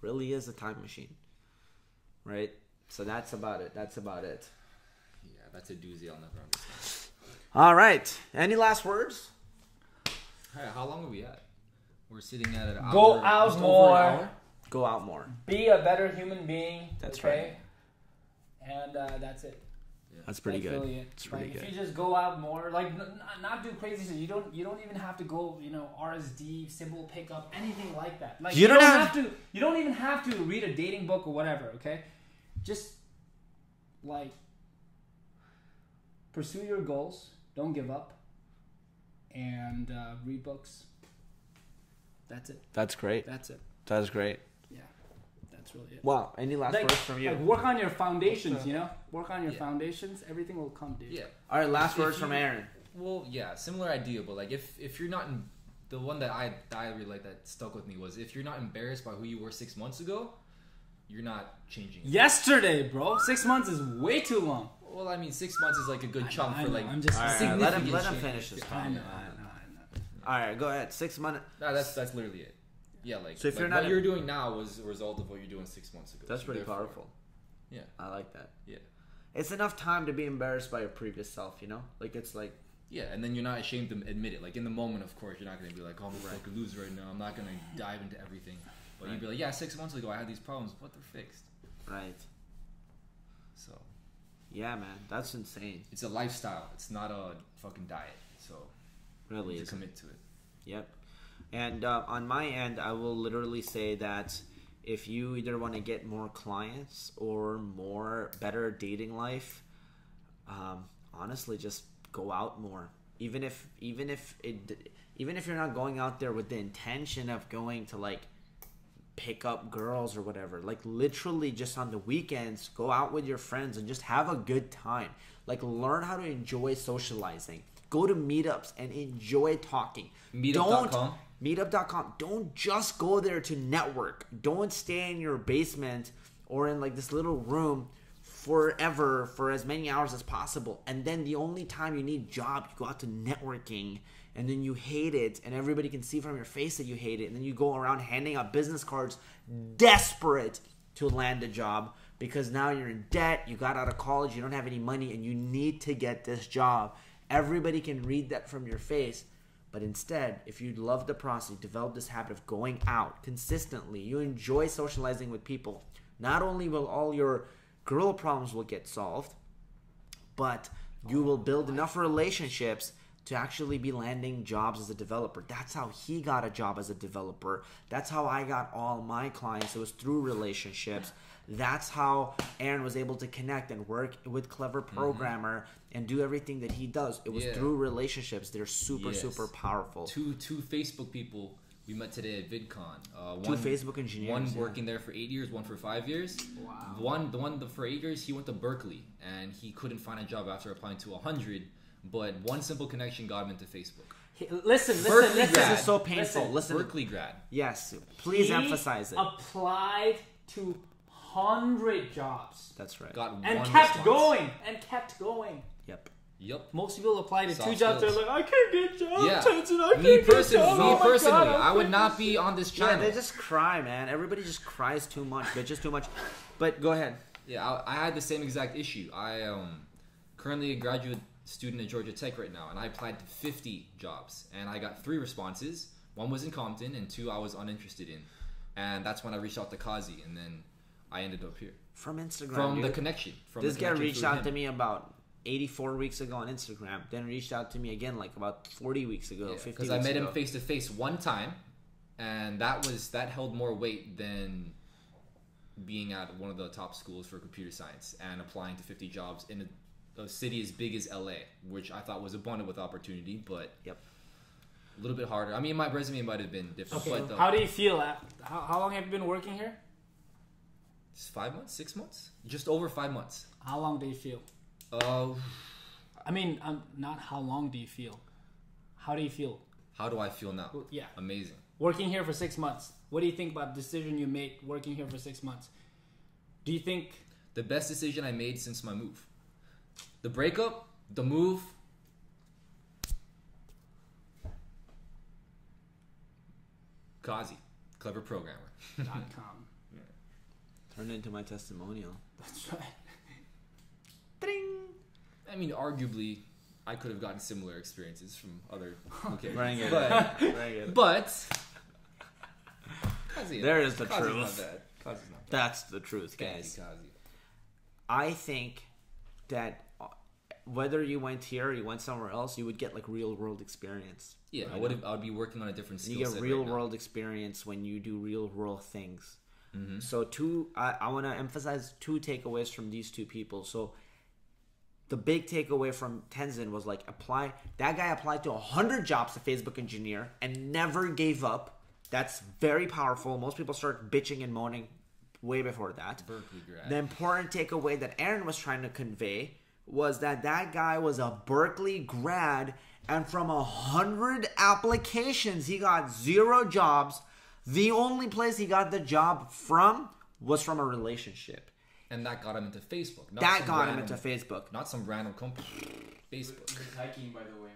Really is a time machine, right? So that's about it. That's about it. Yeah, that's a doozy. I'll never understand. All right. Any last words? Hey, how long are we at? We're sitting at an hour. Go out more. Go out more. Be a better human being. That's okay? Right. And uh, that's it. Yeah. That's pretty that's good. Really it. That's pretty like, good. If you just go out more, like n not do crazy shit. You don't. You don't even have to go. You know, R S D, symbol pickup, anything like that. Like you, you don't, don't have, have to. You don't even have to read a dating book or whatever. Okay, just like pursue your goals. Don't give up. And uh, read books. That's it. That's great. That's it. That's great. That's really it. Wow. Any last like, words from you? Like work on your foundations, you know? Work on your yeah. foundations. Everything will come, dude. Yeah. All right. Last if words you, from Aaron. Well, yeah. Similar idea, but like if, if you're not... In, the one that I, I really like that stuck with me was if you're not embarrassed by who you were six months ago, you're not changing. Yesterday, bro. Six months is way too long. Well, I mean, six months is like a good chunk know, for like... I'm just... All right, let him, let him finish this. I know, I know. All right, go ahead. Six months. No, that's that's literally it. Yeah, like, so if like you're not what you're doing now was a result of what you're doing six months ago. That's so pretty powerful. Yeah, I like that. Yeah, it's enough time to be embarrassed by your previous self. You know, like it's like. Yeah, and then you're not ashamed to admit it. Like in the moment, of course, you're not gonna be like, "Oh, I'm a fucking loser right now. I'm not gonna dive into everything." But right. you'd be like, "Yeah, six months ago, I had these problems, but they're fixed." Right. So. Yeah, man, that's insane. It's a lifestyle. It's not a fucking diet. So. Really, is commit to it. Yep. And uh, on my end, I will literally say that if you either want to get more clients or more better dating life, um, honestly, just go out more. Even if even if it even if you're not going out there with the intention of going to like pick up girls or whatever, like literally just on the weekends, go out with your friends and just have a good time. Like learn how to enjoy socializing. Go to meetups and enjoy talking. Meetup dot com. Meetup dot com. Don't just go there to network. Don't stay in your basement or in like this little room forever for as many hours as possible. And then the only time you need job, you go out to networking and then you hate it and everybody can see from your face that you hate it. And then you go around handing out business cards desperate to land a job because now you're in debt, you got out of college, you don't have any money and you need to get this job. Everybody can read that from your face, but instead, if you love the process, develop this habit of going out consistently. You enjoy socializing with people. Not only will all your girl problems will get solved, but you will build enough relationships to actually be landing jobs as a developer. That's how he got a job as a developer. That's how I got all my clients. It was through relationships. That's how Aaron was able to connect and work with Clever Programmer mm-hmm. and do everything that he does. It was yeah. through relationships. They're super, yes. super powerful. Two two Facebook people we met today at VidCon. Uh, two one, Facebook engineers. One yeah. working there for eight years, one for five years. Wow. One, the one the, for eight years, he went to Berkeley, and he couldn't find a job after applying to one hundred, but one simple connection got him into Facebook. He, listen, listen, Berkeley listen. Grad. This is so painful. Listen, listen. Berkeley grad. Yes, please he emphasize it. Applied to hundred jobs. That's right. Got and one kept response. going and kept going. Yep. Yep. Most people apply to Soft two jobs. Skills. They're like, I can't get jobs. Yeah. Tenzin, I me can't person, get jobs. Me oh personally, God, I, I would not be on this channel. Yeah, they just cry, man. Everybody just cries too much. They're just too much. But go ahead. Yeah, I, I had the same exact issue. I um, currently a graduate student at Georgia Tech right now, and I applied to fifty jobs, and I got three responses. One was in Compton, and two I was uninterested in, and that's when I reached out to Kazi, and then I ended up here from Instagram. From dude. the connection. From this the connection guy reached out him. to me about eighty-four weeks ago on Instagram. Then reached out to me again like about forty weeks ago, yeah, fifty. Because I met ago. him face to face one time, and that was that held more weight than being at one of the top schools for computer science and applying to fifty jobs in a, a city as big as L A, which I thought was abundant with opportunity, but yep. a little bit harder. I mean, my resume might have been different. Okay. But the, how do you feel? How, how long have you been working here? Five months, six months, just over five months. How long do you feel? Uh, I mean, um, not how long do you feel? How do you feel? How do I feel now? Well, yeah, amazing. Working here for six months. What do you think about the decision you made working here for six months? Do you think the best decision I made since my move? The breakup, the move. Kazi, Clever Programmer. dot com. Turn into my testimonial. That's right. Ding. I mean, arguably, I could have gotten similar experiences from other locations. Bring it. But, Bring it. but Kazi, there is the Kazi's truth. Not bad. Kazi's not bad. That's the truth, guys. Thank you, Kazi. I think that whether you went here or you went somewhere else, you would get like real world experience. Yeah, right? I would. Have, I would be working on a different skill set. You get real right world now. experience when you do real world things. Mm-hmm. So two, I, I want to emphasize two takeaways from these two people. So the big takeaway from Tenzin was like apply. That guy applied to one hundred jobs to Facebook engineer and never gave up. That's very powerful. Most people start bitching and moaning way before that. Berkeley grad. The important takeaway that Aaron was trying to convey was that that guy was a Berkeley grad and from one hundred applications, he got zero jobs. The only place he got the job from was from a relationship. And that got him into Facebook. Not that got random, him into Facebook. Not some random company. Facebook. He was hiking, by the way.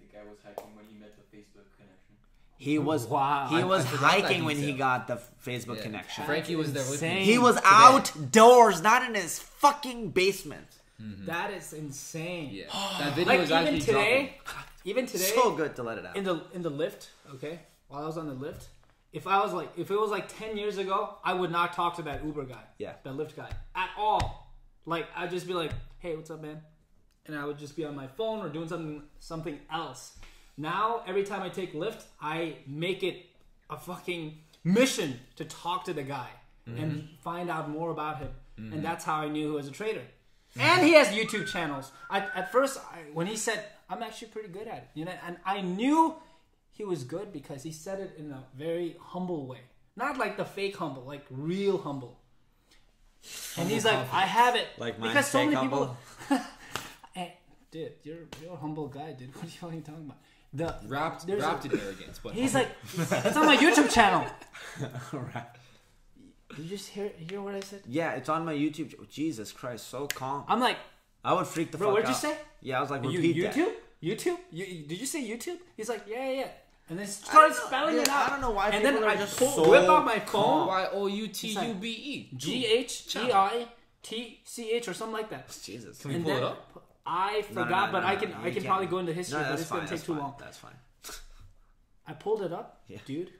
The guy was hiking when he met the Facebook connection. He was wow, he was hiking when he got the Facebook yeah. connection. Frankie was there with me. He was today. outdoors, not in his fucking basement. Mm-hmm. That is insane. Yeah. That video like was even actually today, dropping. Even today, so good to let it out in the in the lift. Okay, while I was on the lift, if I was like, if it was like ten years ago, I would not talk to that Uber guy, yeah, that Lyft guy at all. Like I'd just be like, hey, what's up, man? And I would just be on my phone or doing something something else. Now, every time I take Lyft, I make it a fucking mission to talk to the guy mm-hmm. and find out more about him. Mm-hmm. And that's how I knew he was a trader. Mm-hmm. And he has YouTube channels. I, at first, I, when he said, I'm actually pretty good at it. You know, and I knew he was good because he said it in a very humble way. Not like the fake humble, like real humble. And he's like, I have it. Like my because so many humble? people... Hey, dude, you're, you're a humble guy, dude. What are you talking about? The, wrapped wrapped a, in arrogance, but he's like, it's on my YouTube channel. Right. Did you just hear hear what I said? Yeah, it's on my YouTube. Jesus Christ, so calm. I'm like, I would freak the bro, fuck out. Bro, what'd you say? Yeah, I was like, repeat you, YouTube? that. YouTube? YouTube? Did you say YouTube? He's like, yeah, yeah. And then started spelling yeah, it out. I don't know why. And then I just pull, so whip out my phone. Y o u t u b e g h e i t c h or something like that. Jesus, can we and pull then, it up? I forgot, no, no, no, but no, I can no, I can probably go into history, no, but it's fine, gonna take too fine, long. That's fine. I pulled it up, yeah. dude.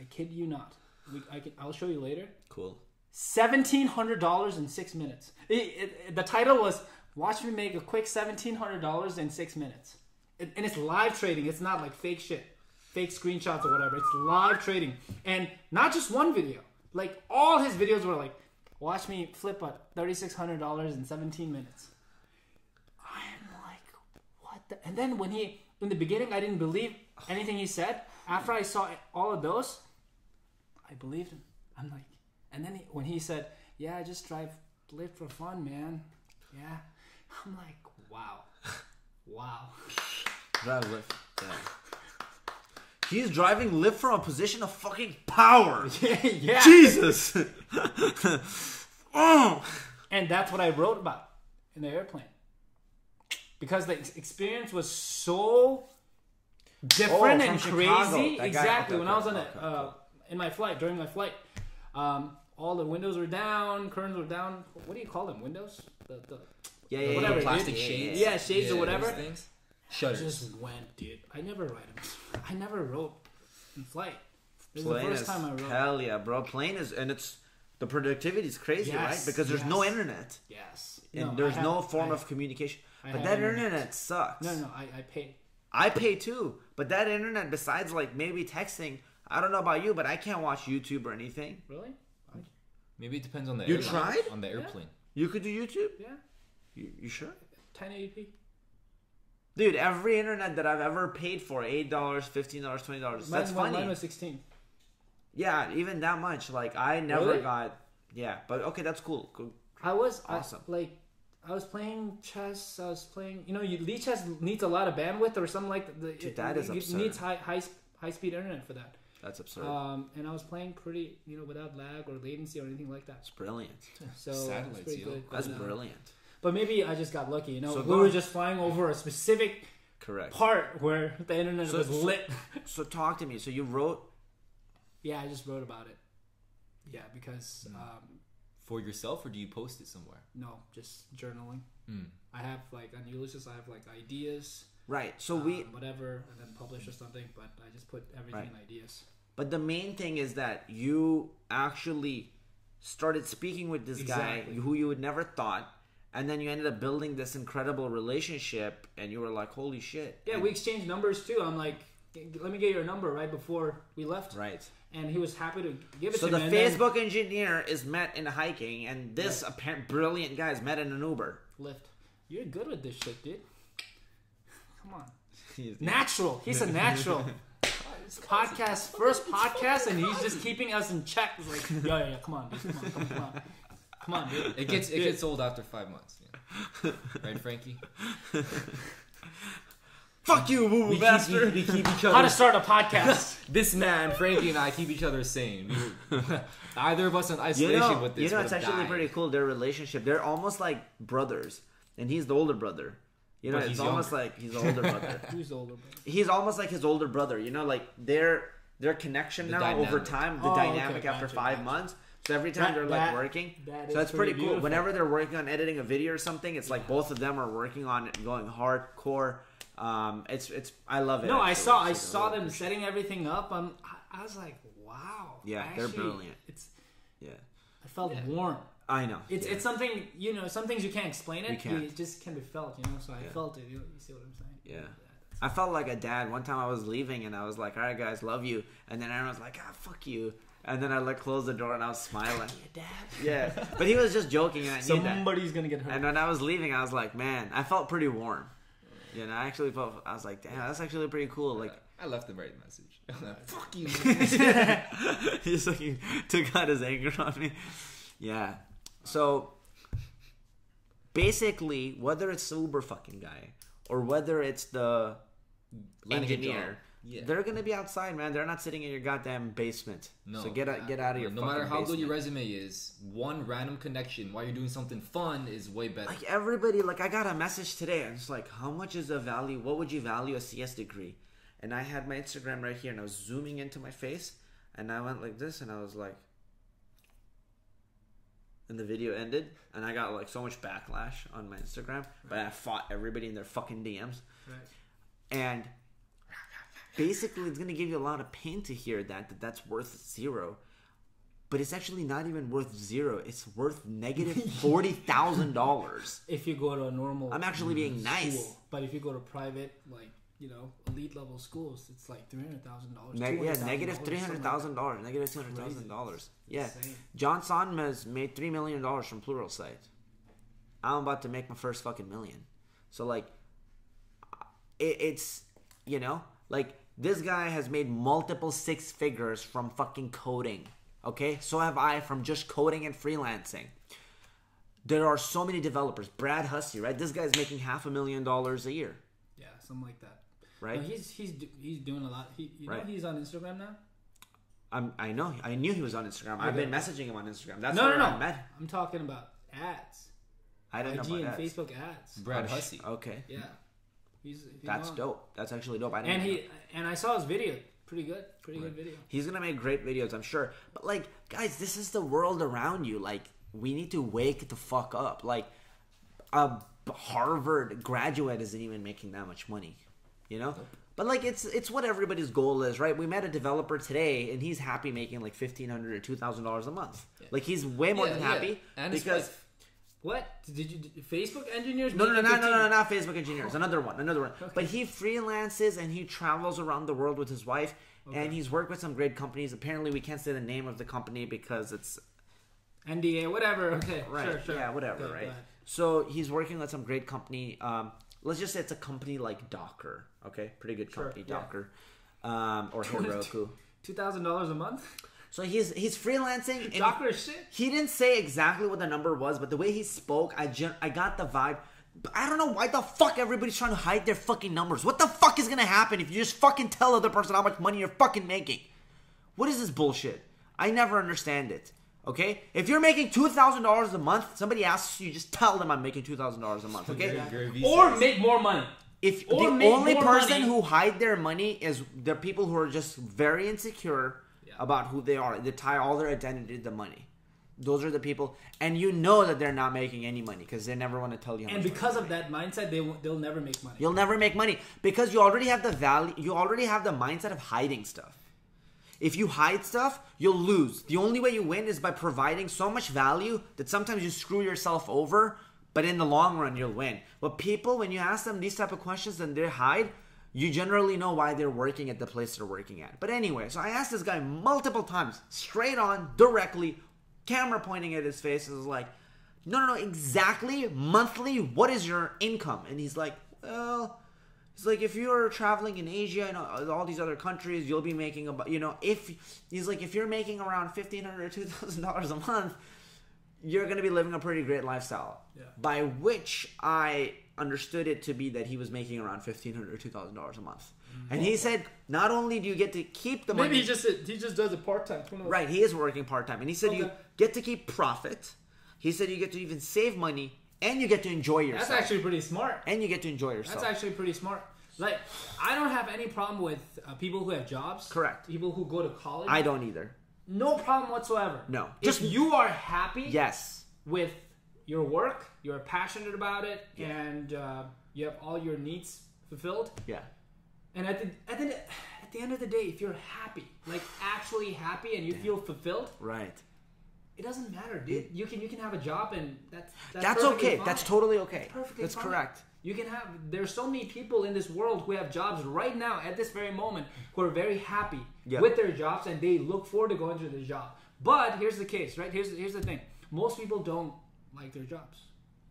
I kid you not. We, I can, I'll show you later. Cool. Seventeen hundred dollars in six minutes. It, it, it, the title was "Watch me make a quick seventeen hundred dollars in six minutes," it, and it's live trading. It's not like fake shit, fake screenshots or whatever. It's live trading, and not just one video. Like all his videos were like, "Watch me flip a thirty-six hundred dollars in seventeen minutes." And then when he, in the beginning, I didn't believe anything he said. After I saw all of those, I believed him. I'm like, and then he, when he said, yeah, I just drive Lyft for fun, man. Yeah. I'm like, wow. Wow. Drive Lyft. Yeah. He's driving Lyft from a position of fucking power. Yeah, yeah. Jesus. Oh. And that's what I wrote about in the airplane. Because the experience was so different oh, and crazy. Exactly. When I was on a, uh, in my flight, during my flight, um, all the windows were down, curtains were down. What do you call them? Windows? The, the, yeah, yeah, whatever, yeah, plastic dude. shades. Yeah, shades yeah, or whatever. Shutters. I just went, dude. I never write them. I never wrote in flight. This Plane is the first is, time I wrote. Hell yeah, bro. Plane is, and it's, the productivity is crazy, yes, right? Because there's yes. no internet. Yes. And no, there's no form I, of communication. I but that internet. internet sucks. No, no, I, I pay. I pay too. But that internet, besides like maybe texting, I don't know about you, but I can't watch YouTube or anything. Really? Maybe it depends on the. You airline, tried on the airplane. Yeah. You could do YouTube. Yeah. You, you sure? ten eighty p. Dude, every internet that I've ever paid for, eight dollars, fifteen dollars, twenty dollars. That's funny. Mine was sixteen. Yeah, even that much. Like I never really? got. Yeah, but okay, that's cool. cool. I was awesome. I, like. I was playing chess. I was playing, you know, you, Lee chess needs a lot of bandwidth or something like that. Dude, that it, is it absurd. Needs high, high, high speed internet for that. That's absurd. Um, and I was playing pretty, you know, without lag or latency or anything like that. It's brilliant. So satellites, it's good, that's but, brilliant. Um, but maybe I just got lucky. You know, so we were just flying over a specific correct part where the internet so, was lit. So talk to me. So you wrote? Yeah, I just wrote about it. Yeah, because. Mm. Um, For yourself, or do you post it somewhere? No, just journaling. Mm. I have like on Ulysses, I have like ideas. Right. So um, we whatever, and then publish or something. But I just put everything right. in ideas. But the main thing is that you actually started speaking with this exactly. guy who you would never thought, and then you ended up building this incredible relationship, and you were like, "Holy shit!" Yeah, and we exchanged numbers too. I'm like, "Let me get your number," right before we left. Right. And he was happy to give it so to me. So the Facebook then, engineer is met in hiking, and this yes. apparent brilliant guy is met in an Uber. Lyft. You're good with this shit, dude. Come on. He's natural. He's a natural. This podcast, first podcast, and he's just keeping us in check. He's like, yeah, yeah, yeah, come on, dude. Come on, come on, come on. Come on, dude. It gets, it gets old after five months. Yeah. Right, Frankie? Fuck you, woo woo bastard. We keep, we keep each other. How to start a podcast. This man, Frankie, and I keep each other sane. Either of us in isolation you know, with this. You know, it's actually died. pretty cool, their relationship. They're almost like brothers. And he's the older brother. You know, but it's almost younger. Like his older brother. Who's older brother? He's almost like his older brother. You know, like their their connection the now dynamic. Over time, the oh, dynamic okay, after gotcha, five gotcha. months. So every time that, they're like that, working, that so that's pretty, pretty cool. Whenever they're working on editing a video or something, it's like yeah. both of them are working on it and going hardcore. Um, it's it's I love it. No, actually. I saw I saw them push. setting everything up. Um, I, I was like, wow. Yeah, actually, they're brilliant. It's yeah. I felt yeah. warm. I know. It's yeah. it's something, you know, some things you can't explain it. Can't. It just can be felt, you know, so I yeah. felt it. You see what I'm saying? Yeah. yeah I felt like a dad. One time I was leaving and I was like, all right, guys, love you. And then Aaron was like, ah, fuck you. And then I like closed the door and I was smiling. Dad. Yeah. But he was just joking and I knew Somebody's that. gonna get hurt. And when I was leaving, I was like, man, I felt pretty warm. You know, I actually felt, I was like, damn, that's actually pretty cool. Like, I left him right message. No, fuck you. He just like, took out his anger on me. Yeah. So basically, whether it's the Uber fucking guy or whether it's the engineer, yeah. they're gonna be outside, man. They're not sitting in your goddamn basement. No, so get out, get out of your. No matter how basement. good your resume is, one random connection while you're doing something fun is way better. Like everybody, like I got a message today. I'm just like, how much is the value? What would you value a C S degree? And I had my Instagram right here, and I was zooming into my face, and I went like this, and I was like. And the video ended, and I got like so much backlash on my Instagram, but right. I fought everybody in their fucking D Ms. Right. And basically, it's gonna give you a lot of pain to hear that, that that's worth zero, but it's actually not even worth zero. It's worth negative forty thousand dollars if you go to a normal. I'm actually being school. nice, but if you go to private, like you know, elite level schools, it's like three hundred thousand dollars. Ne yeah, negative three hundred thousand dollars, like negative two hundred thousand dollars. Yeah, insane. John Sonmez made three million dollars from Pluralsight. I'm about to make my first fucking million. So like, it, it's you know, like this guy has made multiple six figures from fucking coding. Okay, so have I from just coding and freelancing. There are so many developers. Brad Hussey, right? This guy's making half a million dollars a year. Yeah, something like that. Right, no, he's he's he's doing a lot. He, you right. know he's on Instagram now. I'm I know I knew he was on Instagram. I've been messaging him on Instagram. That's no, where no, no. I met. I'm talking about ads. I don't I G know about and ads. Facebook ads. Brad Hussey. Okay. Yeah. He's, he's That's on. dope. That's actually dope. I didn't and know. he and I saw his video. Pretty good. Pretty right. good video. He's gonna make great videos, I'm sure. But like, guys, this is the world around you. Like, we need to wake the fuck up. Like, a Harvard graduate isn't even making that much money. You know, but like it's it's what everybody's goal is, right? We met a developer today, and he's happy making like fifteen hundred or two thousand dollars a month. Yeah. Like he's way more yeah, than happy yeah. and because like, what did you did Facebook engineers? No, no, no, no, no, no, not Facebook engineers. Another one, another one. Okay. But he freelances and he travels around the world with his wife, okay. and he's worked with some great companies. Apparently, we can't say the name of the company because it's N D A, whatever. Okay, right? Sure, sure. Yeah, whatever, okay, right? So he's working with some great company. Um, Let's just say it's a company like Docker, okay? Pretty good company, sure, yeah. Docker, um, or Heroku. Two thousand dollars a month. So he's he's freelancing. And Docker he, shit. He didn't say exactly what the number was, but the way he spoke, I gen I got the vibe. But I don't know why the fuck everybody's trying to hide their fucking numbers. What the fuck is gonna happen if you just fucking tell other person how much money you're fucking making? What is this bullshit? I never understand it. Okay, if you're making two thousand dollars a month, somebody asks you, just tell them I'm making two thousand dollars a month. Okay, yeah. or make more money. If or the only person money. who hide their money is the people who are just very insecure yeah. about who they are, they tie all their identity to the money. Those are the people, and you know that they're not making any money because they never want to tell you. How and much because money of that mindset, they won't, they'll never make money. You'll never make money because you already have the value. You already have the mindset of hiding stuff. If you hide stuff, you'll lose. The only way you win is by providing so much value that sometimes you screw yourself over, but in the long run, you'll win. But people, when you ask them these type of questions and they hide, you generally know why they're working at the place they're working at. But anyway, so I asked this guy multiple times, straight on, directly, camera pointing at his face, and was like, no, no, no, exactly, monthly, what is your income? And he's like, well... It's like if you're traveling in Asia and all these other countries, you'll be making about you know if he's like if you're making around fifteen hundred or two thousand dollars a month, you're gonna be living a pretty great lifestyle. Yeah. By which I understood it to be that he was making around fifteen hundred or two thousand dollars a month, mm-hmm. and he said not only do you get to keep the maybe money, maybe he just he just does it part time. Right, he is working part time, and he said okay. you get to keep profit. He said you get to even save money. And you get to enjoy yourself. That's actually pretty smart. And you get to enjoy yourself. That's actually pretty smart. Like, I don't have any problem with uh, people who have jobs. Correct. People who go to college. I don't either. No problem whatsoever. No. If just you are happy. Yes. With your work, you're passionate about it, yeah. and uh, you have all your needs fulfilled. Yeah. And at the at the at the end of the day, if you're happy, like actually happy, and you Damn. feel fulfilled, right? It doesn't matter, dude. You can you can have a job, and that's that's, that's okay. Fine. That's totally okay. That's perfectly That's fine. correct. You can have. There's so many people in this world who have jobs right now at this very moment who are very happy yep. with their jobs, and they look forward to going to their job. But here's the case, right? Here's here's the thing. Most people don't like their jobs.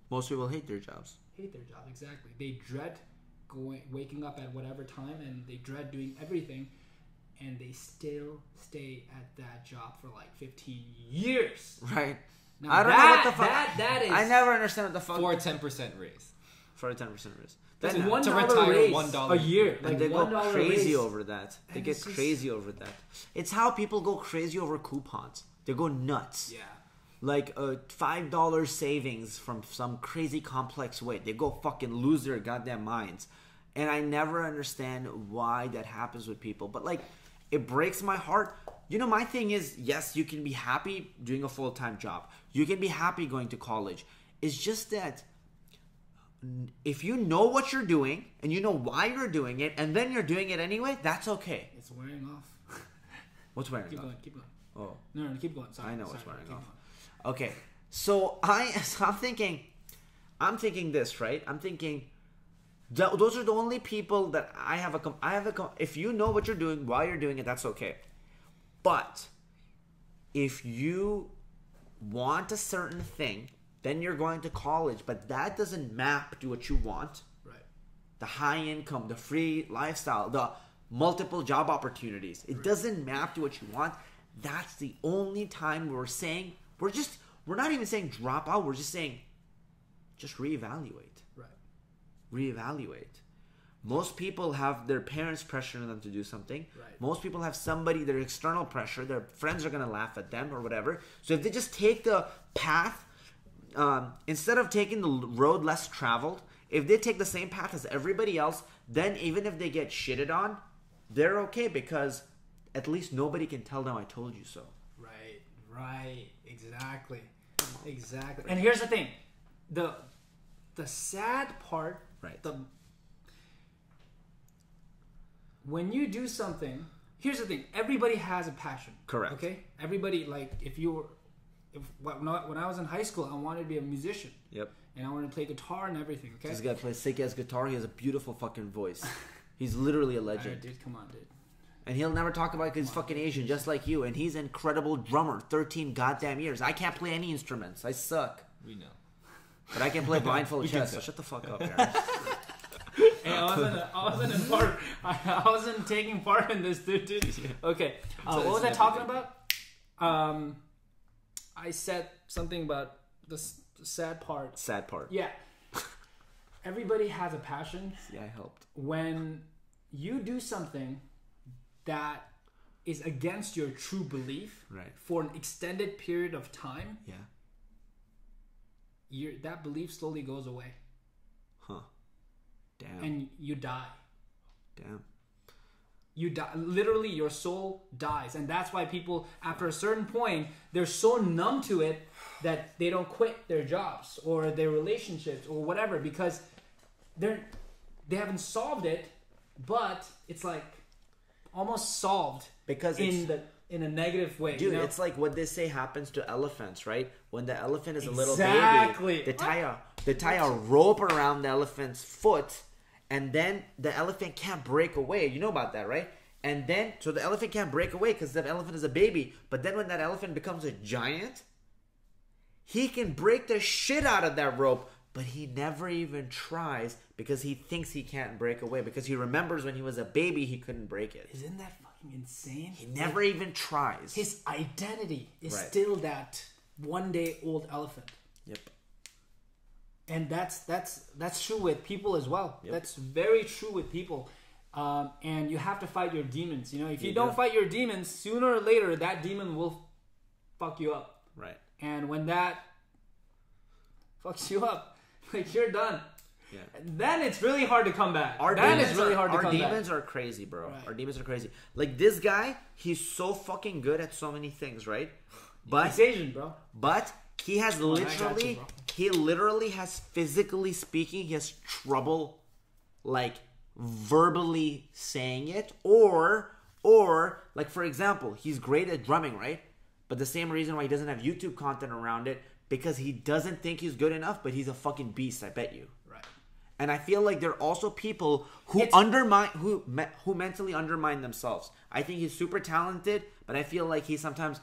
Most people hate their jobs. Hate their job, exactly. They dread going waking up at whatever time, and they dread doing everything. And they still stay at that job for like fifteen years. Right. Now I don't that, know what the fuck. That, that is I never understand what the fuck. For a ten percent raise. For a ten percent raise. That's to, one to retire raise one dollar a year. Like and they go crazy raise. over that. They and get just... crazy over that. It's how people go crazy over coupons. They go nuts. Yeah. Like a five dollar savings from some crazy complex way. They go fucking lose their goddamn minds. And I never understand why that happens with people. But like... It breaks my heart. You know, my thing is, yes, you can be happy doing a full-time job. You can be happy going to college. It's just that if you know what you're doing and you know why you're doing it and then you're doing it anyway, that's okay. It's wearing off. What's wearing keep off? Keep going, keep going. Oh. No, no, keep going. Sorry, I know sorry, what's wearing off. Going. Okay. So, I, so I'm thinking, I'm thinking this, right? I'm thinking... Those are the only people that I have a... I have a if you know what you're doing, why you're doing it, that's okay. But if you want a certain thing, then you're going to college, but that doesn't map to what you want. Right. The high income, the free lifestyle, the multiple job opportunities. It right. doesn't map to what you want. That's the only time we're saying... We're just... We're not even saying drop out. We're just saying just reevaluate. Reevaluate. Most people have their parents pressuring them to do something. Right. Most people have somebody, their external pressure, their friends are going to laugh at them or whatever. So if they just take the path, um, instead of taking the road less traveled, if they take the same path as everybody else, then even if they get shitted on, they're okay because at least nobody can tell them I told you so. Right, right, exactly, exactly. And here's the thing, the, the sad part Right. The, when you do something, here's the thing. Everybody has a passion. Correct. Okay. Everybody, like, if you were, if when I, when I was in high school, I wanted to be a musician. Yep. And I wanted to play guitar and everything. Okay. This guy plays sick ass guitar. He has a beautiful fucking voice. He's literally a legend. All right, dude, come on, dude. And he'll never talk about it because he's fucking Asian, just like you. And he's an incredible drummer. Thirteen goddamn years. I can't play any instruments. I suck. We know. But I can play blindfold chess, so shut the fuck up, Aaron. Hey, I wasn't, I wasn't in part, I wasn't taking part in this, dude. dude. Okay, uh, what was I talking about? Um, I said something about the sad part. Sad part. Yeah. Everybody has a passion. Yeah, I helped. When you do something that is against your true belief right. for an extended period of time. Yeah. Your, that belief slowly goes away. Huh. Damn. And you die. Damn. You die. Literally, your soul dies. And that's why people, after a certain point, they're so numb to it that they don't quit their jobs or their relationships or whatever because they're, they haven't solved it, but it's like almost solved because in the... in a negative way. Dude, you know? It's like what they say happens to elephants, right? When the elephant is exactly. a little baby, they tie a, they tie a rope around the elephant's foot and then the elephant can't break away. You know about that, right? And then, so the elephant can't break away because the elephant is a baby. But then when that elephant becomes a giant, he can break the shit out of that rope. But he never even tries because he thinks he can't break away because he remembers when he was a baby, he couldn't break it. Isn't that funny? Insane. He never like, even tries. His identity is right. still that one day old elephant. Yep. And that's that's that's true with people as well. Yep. That's very true with people. Um, and you have to fight your demons. You know, if you, you don't do. fight your demons, sooner or later that demon will fuck you up. Right. And when that fucks you up, Like, you're done. Yeah. Then it's really hard to come back. Our then it's really hard to come back. Our demons are crazy, bro. Right. Our demons are crazy. Like, this guy, he's so fucking good at so many things, right? But he's Asian, bro. But he has oh, literally, you, he literally has, physically speaking, he has trouble, like, verbally saying it. Or, or, like, for example, he's great at drumming, right? But the same reason why he doesn't have YouTube content around it, because he doesn't think he's good enough, but he's a fucking beast, I bet you. And I feel like there are also people who it's, undermine, who me, who mentally undermine themselves. I think he's super talented, but I feel like he sometimes,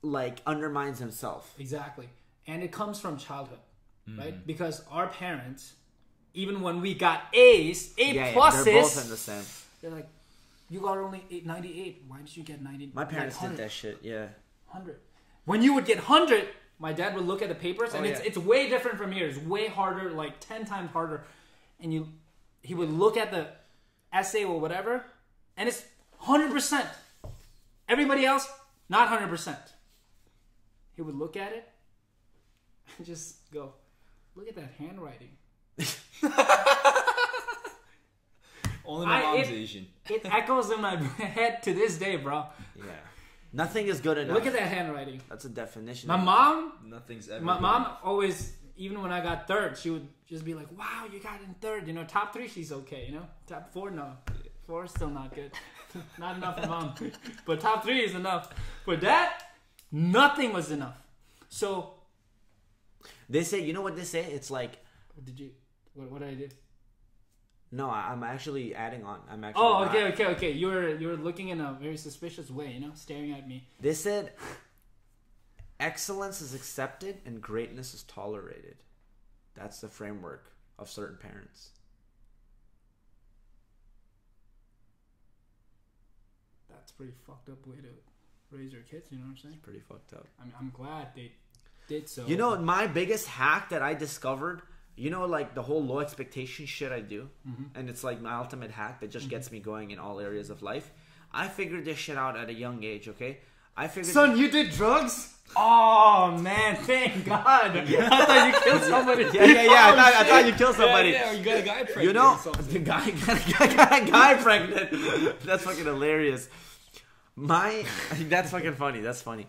like, undermines himself. Exactly, and it comes from childhood, mm. right? Because our parents, even when we got A's, A yeah, pluses, yeah, they're both in the same. They're like, "You got only ninety-eight. Why did you get ninety-eight?" My parents did that shit. Yeah, hundred. When you would get hundred, my dad would look at the papers, oh, and yeah. it's it's way different from here. It's way harder, like ten times harder. And you, he would look at the essay or whatever, and it's one hundred percent. Everybody else, not one hundred percent. He would look at it and just go, look at that handwriting. Only my mom's Asian. It echoes in my head to this day, bro. Yeah. Nothing is good enough. Look at that handwriting. That's a definition. My mom? Nothing's ever My good mom enough. always... Even when I got third, she would just be like, wow, you got in third. You know, top three, she's okay. You know, top four, no. Four is still not good. Not enough for mom. But top three is enough. For dad, nothing was enough. So. They say, you know what they say? It's like. Did you, what, what did I do? No, I'm actually adding on. I'm actually. Oh, okay, not. okay, okay. You were, you were looking in a very suspicious way, you know, staring at me. They said. Excellence is accepted and greatness is tolerated. That's the framework of certain parents. That's a pretty fucked up way to raise your kids, you know what I'm saying? It's pretty fucked up. I mean, I'm glad they did so. You know, my biggest hack that I discovered, you know, like the whole low expectation shit I do, mm-hmm. and it's like my ultimate hack that just mm-hmm. gets me going in all areas of life. I figured this shit out at a young age, okay? I figured Son, you did drugs? Oh man, thank God. Yeah. I thought you killed somebody. Yeah, yeah, yeah. Oh, I, thought, I thought you killed somebody. Yeah, yeah, you got a guy pregnant. You know, the guy got a guy, got a guy pregnant. That's fucking hilarious. My that's fucking funny. That's funny.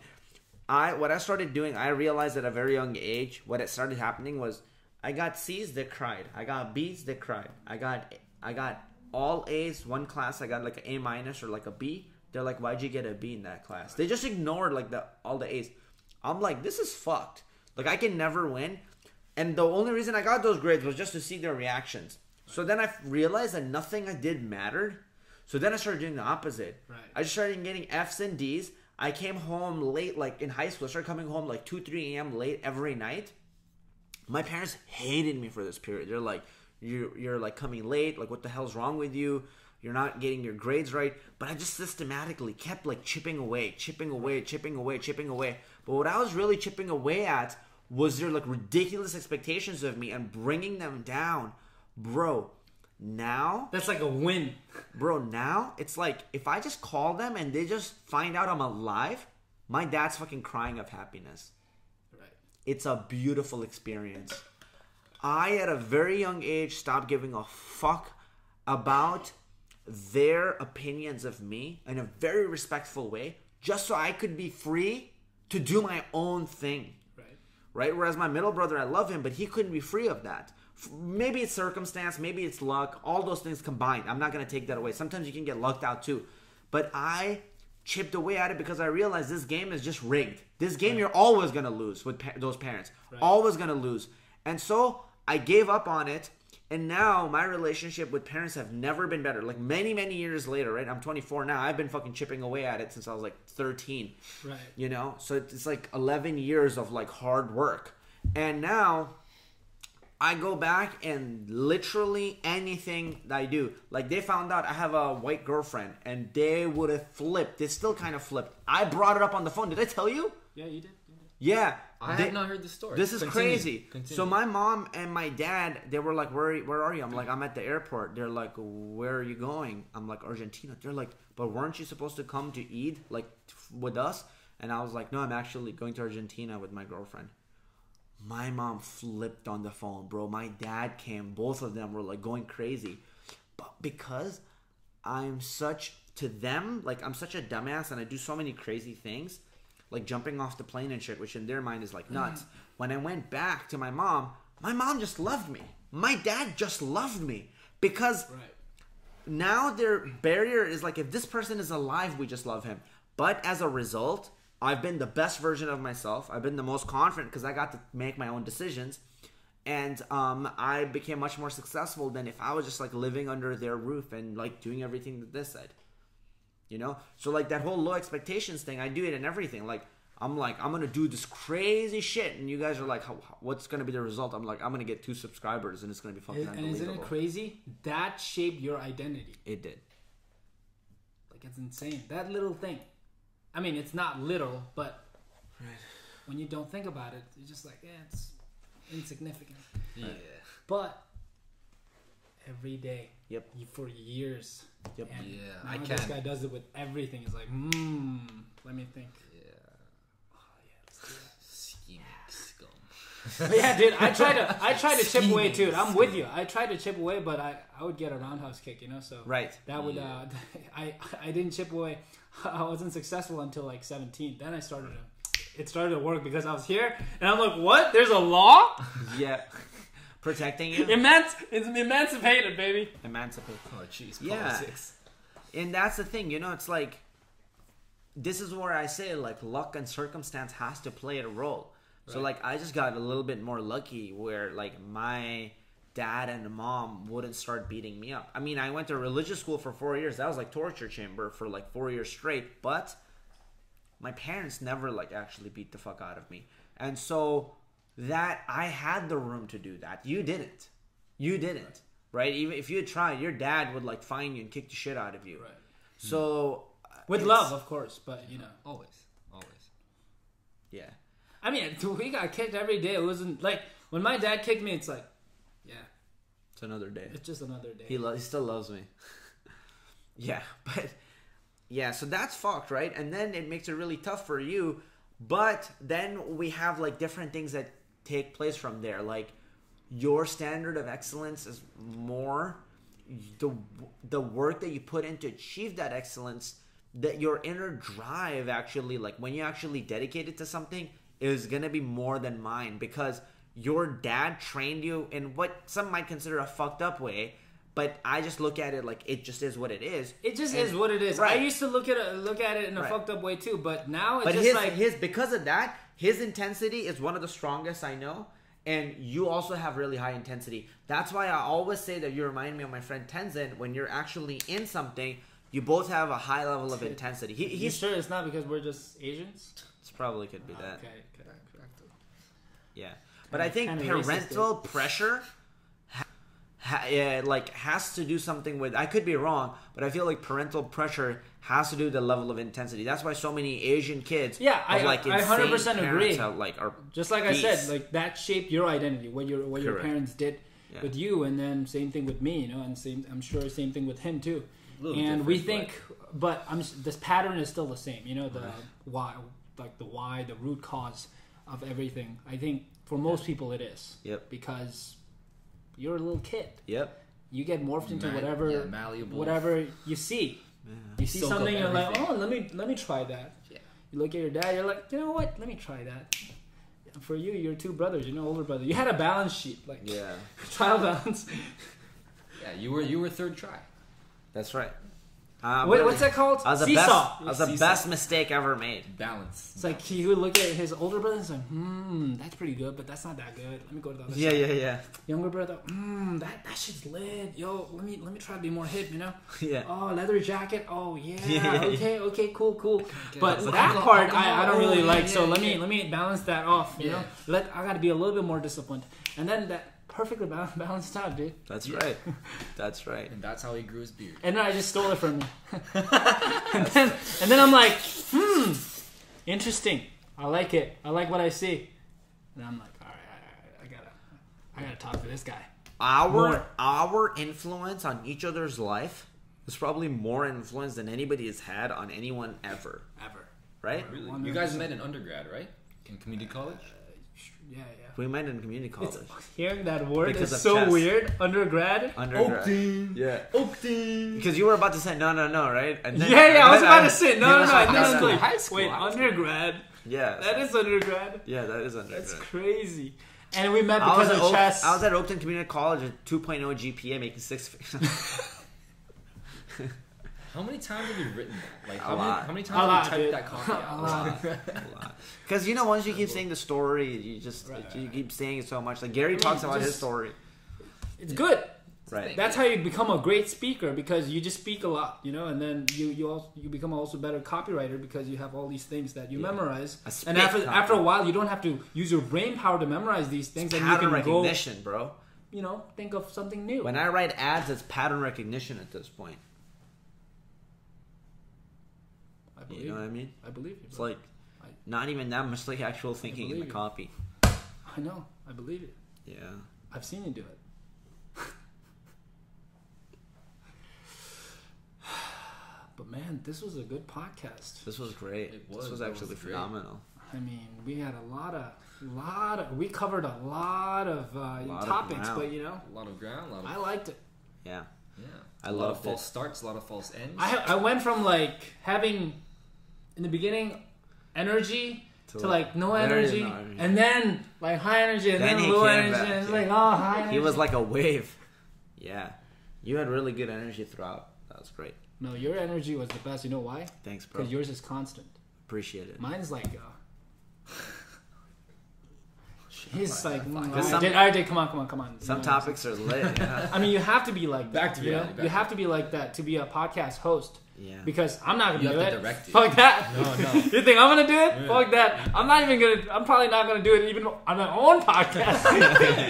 I what I started doing, I realized at a very young age, what it started happening was I got C's that cried. I got B's that cried. I got I got all A's, one class I got like an A minus or like a B. They're like, why'd you get a B in that class? They just ignored like the all the A's. I'm like, this is fucked. Like, I can never win. And the only reason I got those grades was just to see their reactions. Right. So then I realized that nothing I did mattered. So then I started doing the opposite. Right. I just started getting F's and D's. I came home late, like in high school. I started coming home like two, three A M late every night. My parents hated me for this period. They're like, you're, you're like coming late. Like, what the hell's wrong with you? You're not getting your grades right. But I just systematically kept like chipping away, chipping away, chipping away, chipping away. But what I was really chipping away at was their like ridiculous expectations of me and bringing them down. Bro, now... That's like a win. Bro, now it's like if I just call them and they just find out I'm alive, my dad's fucking crying of happiness. Right. It's a beautiful experience. I, at a very young age, stopped giving a fuck about... their opinions of me in a very respectful way, just so I could be free to do my own thing. Right. Right? Whereas my middle brother, I love him, but he couldn't be free of that. Maybe it's circumstance, maybe it's luck, all those things combined. I'm not going to take that away. Sometimes you can get lucked out too. But I chipped away at it because I realized this game is just rigged. This game right. you're always going to lose with pa- those parents. Right. Always going to lose. And so I gave up on it. And now my relationship with parents have never been better. Like many, many years later, right? I'm twenty-four now. I've been fucking chipping away at it since I was like thirteen. Right. You know? So it's like eleven years of like hard work. And now I go back and literally anything that I do. Like they found out I have a white girlfriend and they would have flipped. They still kind of flipped. I brought it up on the phone. Did I tell you? Yeah, you did. Yeah, I they, have not heard the story. This is Continue. crazy. Continue. So my mom and my dad, they were like, "Where, where are you?" I'm like, "I'm at the airport." They're like, "Where are you going?" I'm like, "Argentina." They're like, "But weren't you supposed to come to Eid like with us?" And I was like, "No, I'm actually going to Argentina with my girlfriend." My mom flipped on the phone, bro. My dad came. Both of them were like going crazy. But because I'm such, to them, like I'm such a dumbass and I do so many crazy things, like jumping off the plane and shit, which in their mind is like nuts. Mm-hmm. When I went back to my mom, my mom just loved me. My dad just loved me because right. now their barrier is like, if this person is alive, we just love him. But as a result, I've been the best version of myself. I've been the most confident because I got to make my own decisions. And um, I became much more successful than if I was just like living under their roof and like doing everything that they said. You know? So like that whole low expectations thing, I do it in everything. Like I'm like, I'm going to do this crazy shit. And you guys are like, what's going to be the result? I'm like, I'm going to get two subscribers and it's going to be fucking unbelievable. And isn't it crazy? That shaped your identity. It did. Like it's insane. That little thing. I mean, it's not little, but right. when you don't think about it, you're just like, yeah, it's insignificant. Yeah. But every day, yep, you, for years, yep, and yeah, I can. This guy does it with everything. It's like, hmm, let me think. Yeah. Oh yeah, let's do that. Scheme scum. Yeah, dude, I try to, I try to chip away, dude. I'm with you. I try to chip away, but I, I would get a roundhouse kick, you know. So right, that would, yeah. uh, I, I didn't chip away. I wasn't successful until like seventeen. Then I started to, it started to work because I was here and I'm like, what? There's a law? Yeah. Protecting you? Emanci- it's emancipated, baby. Emancipated. Oh, jeez. Yeah. Politics. And that's the thing, you know, it's like, this is where I say like luck and circumstance has to play a role. Right. So like, I just got a little bit more lucky where like my dad and mom wouldn't start beating me up. I mean, I went to religious school for four years. That was like torture chamber for like four years straight. But my parents never like actually beat the fuck out of me. And so that I had the room to do that. You didn't. You didn't. Right. Right? Even if you had tried, your dad would like fine you and kick the shit out of you. Right. So with love, of course, but you know, always, always. Yeah. I mean, we got kicked every day. It wasn't like when my dad kicked me, it's like, yeah, it's another day. It's just another day. He lo- he still loves me. Yeah, but yeah, so that's fucked, right? And then it makes it really tough for you. But then we have like different things that take place from there. Like your standard of excellence is more the the work that you put in to achieve that excellence. That your inner drive actually, like when you actually dedicate it to something, is gonna be more than mine because your dad trained you in what some might consider a fucked up way, but I just look at it like it just is what it is. It just and, is what it is. Right. I used to look at a, look at it in a right. fucked up way too, but now it's but just his, like his because of that, his intensity is one of the strongest I know, and you also have really high intensity. That's why I always say that you remind me of my friend Tenzin. When you're actually in something, you both have a high level of intensity. He, he's you sure it's not because we're just Asians. It's probably could be that. Okay, okay, correct. Yeah. But I think parental pressure, ha, ha, yeah, like, has to do something with. I could be wrong, but I feel like parental pressure has to do with the level of intensity. That's why so many Asian kids, yeah, are I, like I one hundred percent agree. Are, like, are just like beasts. I said, like that shaped your identity, what your what your Correct. Parents did yeah. with you, and then same thing with me, you know, and same I'm sure same thing with him too. And we think, but, but I'm this pattern is still the same, you know, the right. why, like the why, the root cause of everything. I think. For most people, it is. Yep. Because you're a little kid. Yep. You get morphed into Ma- whatever, yeah, malleable. Whatever you see. Yeah. You see so something, you're everything. Like, oh, let me let me try that. Yeah. You look at your dad, you're like, you know what? Let me try that. For you, you're two brothers. You're no older brother. You had a balance sheet, like yeah, trial balance. Yeah, you were you were third try. That's right. Um, Wait, what's that called? I was the best, was the best mistake ever made. Balance. It's like he would look at his older brother and say, hmm, that's pretty good, but that's not that good. Let me go to the other yeah, side. Yeah, yeah, yeah. Younger brother, hmm, that, that shit's lit. Yo, let me let me try to be more hip, you know? Yeah. Oh, leather jacket. Oh, yeah. yeah, yeah okay, yeah. okay, cool, cool. Yeah, but that like, part I, I don't really like, yeah, so yeah, let me yeah. let me balance that off, you yeah. know? Let I got to be a little bit more disciplined. And then that... Perfectly balanced out, dude. That's yeah. right. That's right. And that's how he grew his beard. And then I just stole it from him. and, then, and then I'm like, hmm, interesting. I like it. I like what I see. And I'm like, all right, all right, all right I gotta, I gotta talk to this guy. Our more. Our influence on each other's life is probably more influence than anybody has had on anyone ever. Ever. Right? Really? You guys met in undergrad, right? In community college. Uh, Yeah, yeah. We met in community college. It's, hearing that word because is so chess. Weird. Undergrad. Undergrad. Oakton. Yeah. Oakton. Because you were about to say no, no, no, right? And then, yeah, yeah. I was about I, to say no, no, no. I was like, high school. Wait, undergrad. Yeah. That is undergrad. Yeah, that is undergrad. That's crazy. And we met because of Oak, chess. I was at Oakton Community College with two point oh G P A, making six figures. How many times have you written that? Like, a how, lot. Many, how many times a have lot, you typed dude. That copy out? A lot. A lot. Because, you know, once you keep saying the story, you just right, you right. keep saying it so much. Like, Gary talks I mean, about just, his story. It's good. Right. That's how you become a great speaker, because you just speak a lot, you know, and then you you also, you become also a better copywriter because you have all these things that you yeah. memorize. And after copy. after a while, you don't have to use your brain power to memorize these things. It's and pattern you can recognition, go, bro. You know, think of something new. When I write ads, it's pattern recognition at this point. I believe you know what I mean? I believe you. Bro. It's like not even that much like actual thinking in the you. copy. I know. I believe it. Yeah. I've seen you do it. But man, this was a good podcast. This was great. It was. This was actually was phenomenal. I mean, we had a lot of, lot of, we covered a lot of uh, a lot topics, of but you know, a lot of ground. A lot of, I liked it. Yeah, yeah. I loved it. A lot of false starts, a lot of false ends. I I went from like having, in the beginning, energy to, to like no energy, no energy, and then like high energy, and then, then low energy. Back, and it's yeah. like oh, high. Energy. He was like a wave. Yeah, you had really good energy throughout. That was great. No, your energy was the best. You know why? Thanks, bro. Because yours is constant. Appreciate it. Mine's like, uh... He's like, mm, I, some, did, I did, come on, come on, come on. Some you know, topics are lit. Yeah. I mean, you have to be like that. Back to you know? Back you have to be like that to be a podcast host. Yeah. Because I'm not going to do it. You have to direct it. Fuck that. No, no. You think I'm going to do it? Yeah. Fuck that. I'm not even going to, I'm probably not going to do it even on my own podcast.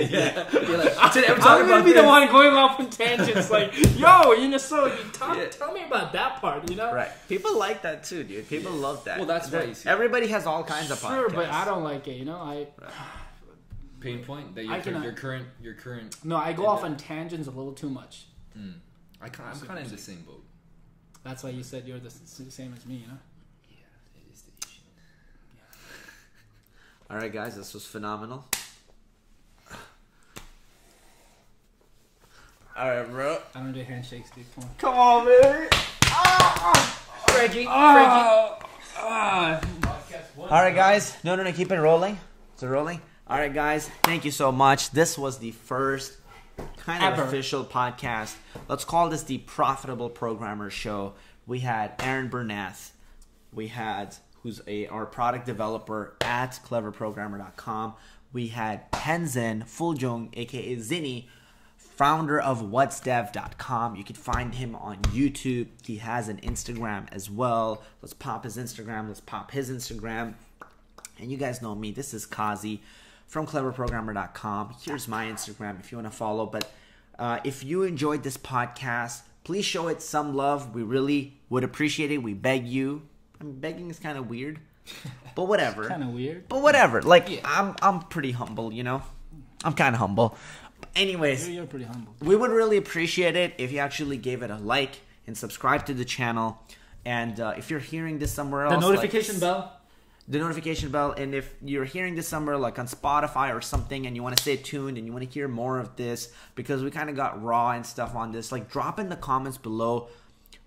yeah. You're like, I'm, I'm going to be this. the one going off on tangents like, yo, you know, so you talk, yeah. tell me about that part, you know? Right. People like that too, dude. People yeah. love that. Well, that's right. Nice. Everybody has all kinds sure, of podcasts. Sure, but I don't like it, you know? I... Right. Pain point that you cannot, your current your current no I go off on tangents a little too much. Mm. I kind I'm kind of in the same boat. That's why you said you're the same as me, you know. Yeah, it is the issue. Yeah. All right, guys, this was phenomenal. All right, bro. I don't do handshakes, dude. Come on, come on, man. Oh, Frankie, oh, Frankie. Oh. All right, guys. No, no, no. Keep it rolling. It's rolling. All right, guys, thank you so much. This was the first kind of Ever. official podcast. Let's call this the Profitable Programmer Show. We had Aaron Bernath. We had, who's a our product developer at clever programmer dot com. We had Tenzin Fuljong, a k a. Zinni, founder of whats dev dot com. You can find him on YouTube. He has an Instagram as well. Let's pop his Instagram. Let's pop his Instagram. And you guys know me. This is Kazi from clever programmer dot com. Here's my Instagram if you want to follow. But uh, if you enjoyed this podcast, please show it some love. We really would appreciate it. We beg you. I mean, begging is kind of weird, but whatever. Kind of weird, but whatever. Like yeah. I'm, I'm pretty humble. You know, I'm kind of humble. But anyways, you're, you're pretty humble. We would really appreciate it if you actually gave it a like and subscribe to the channel. And uh, if you're hearing this somewhere else, the notification like, bell. The notification bell, and if you're hearing this somewhere like on Spotify or something and you want to stay tuned and you want to hear more of this because we kind of got raw and stuff on this, like drop in the comments below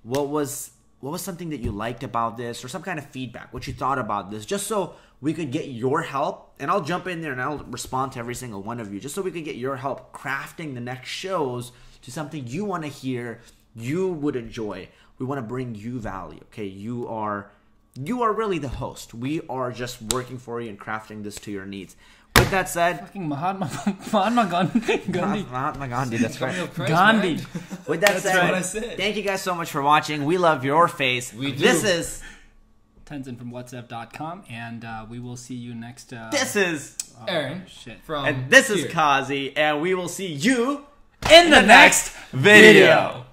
what was what was something that you liked about this or some kind of feedback, what you thought about this, just so we could get your help. And I'll jump in there and I'll respond to every single one of you just so we could get your help crafting the next shows to something you want to hear, you would enjoy. We want to bring you value, okay? You are... You are really the host. We are just working for you and crafting this to your needs. With that said... Fucking Mahatma, Mahatma Gandhi. Gandhi. Mahatma Gandhi, that's right. Price, Gandhi. Man. With that said, said, thank you guys so much for watching. We love your face. We do. This is... Tenzin from whats dev dot com, and uh, we will see you next... Uh, this is... Oh, Aaron. Shit. From and this here. is Kazi, and we will see you in, in the, the next video. video.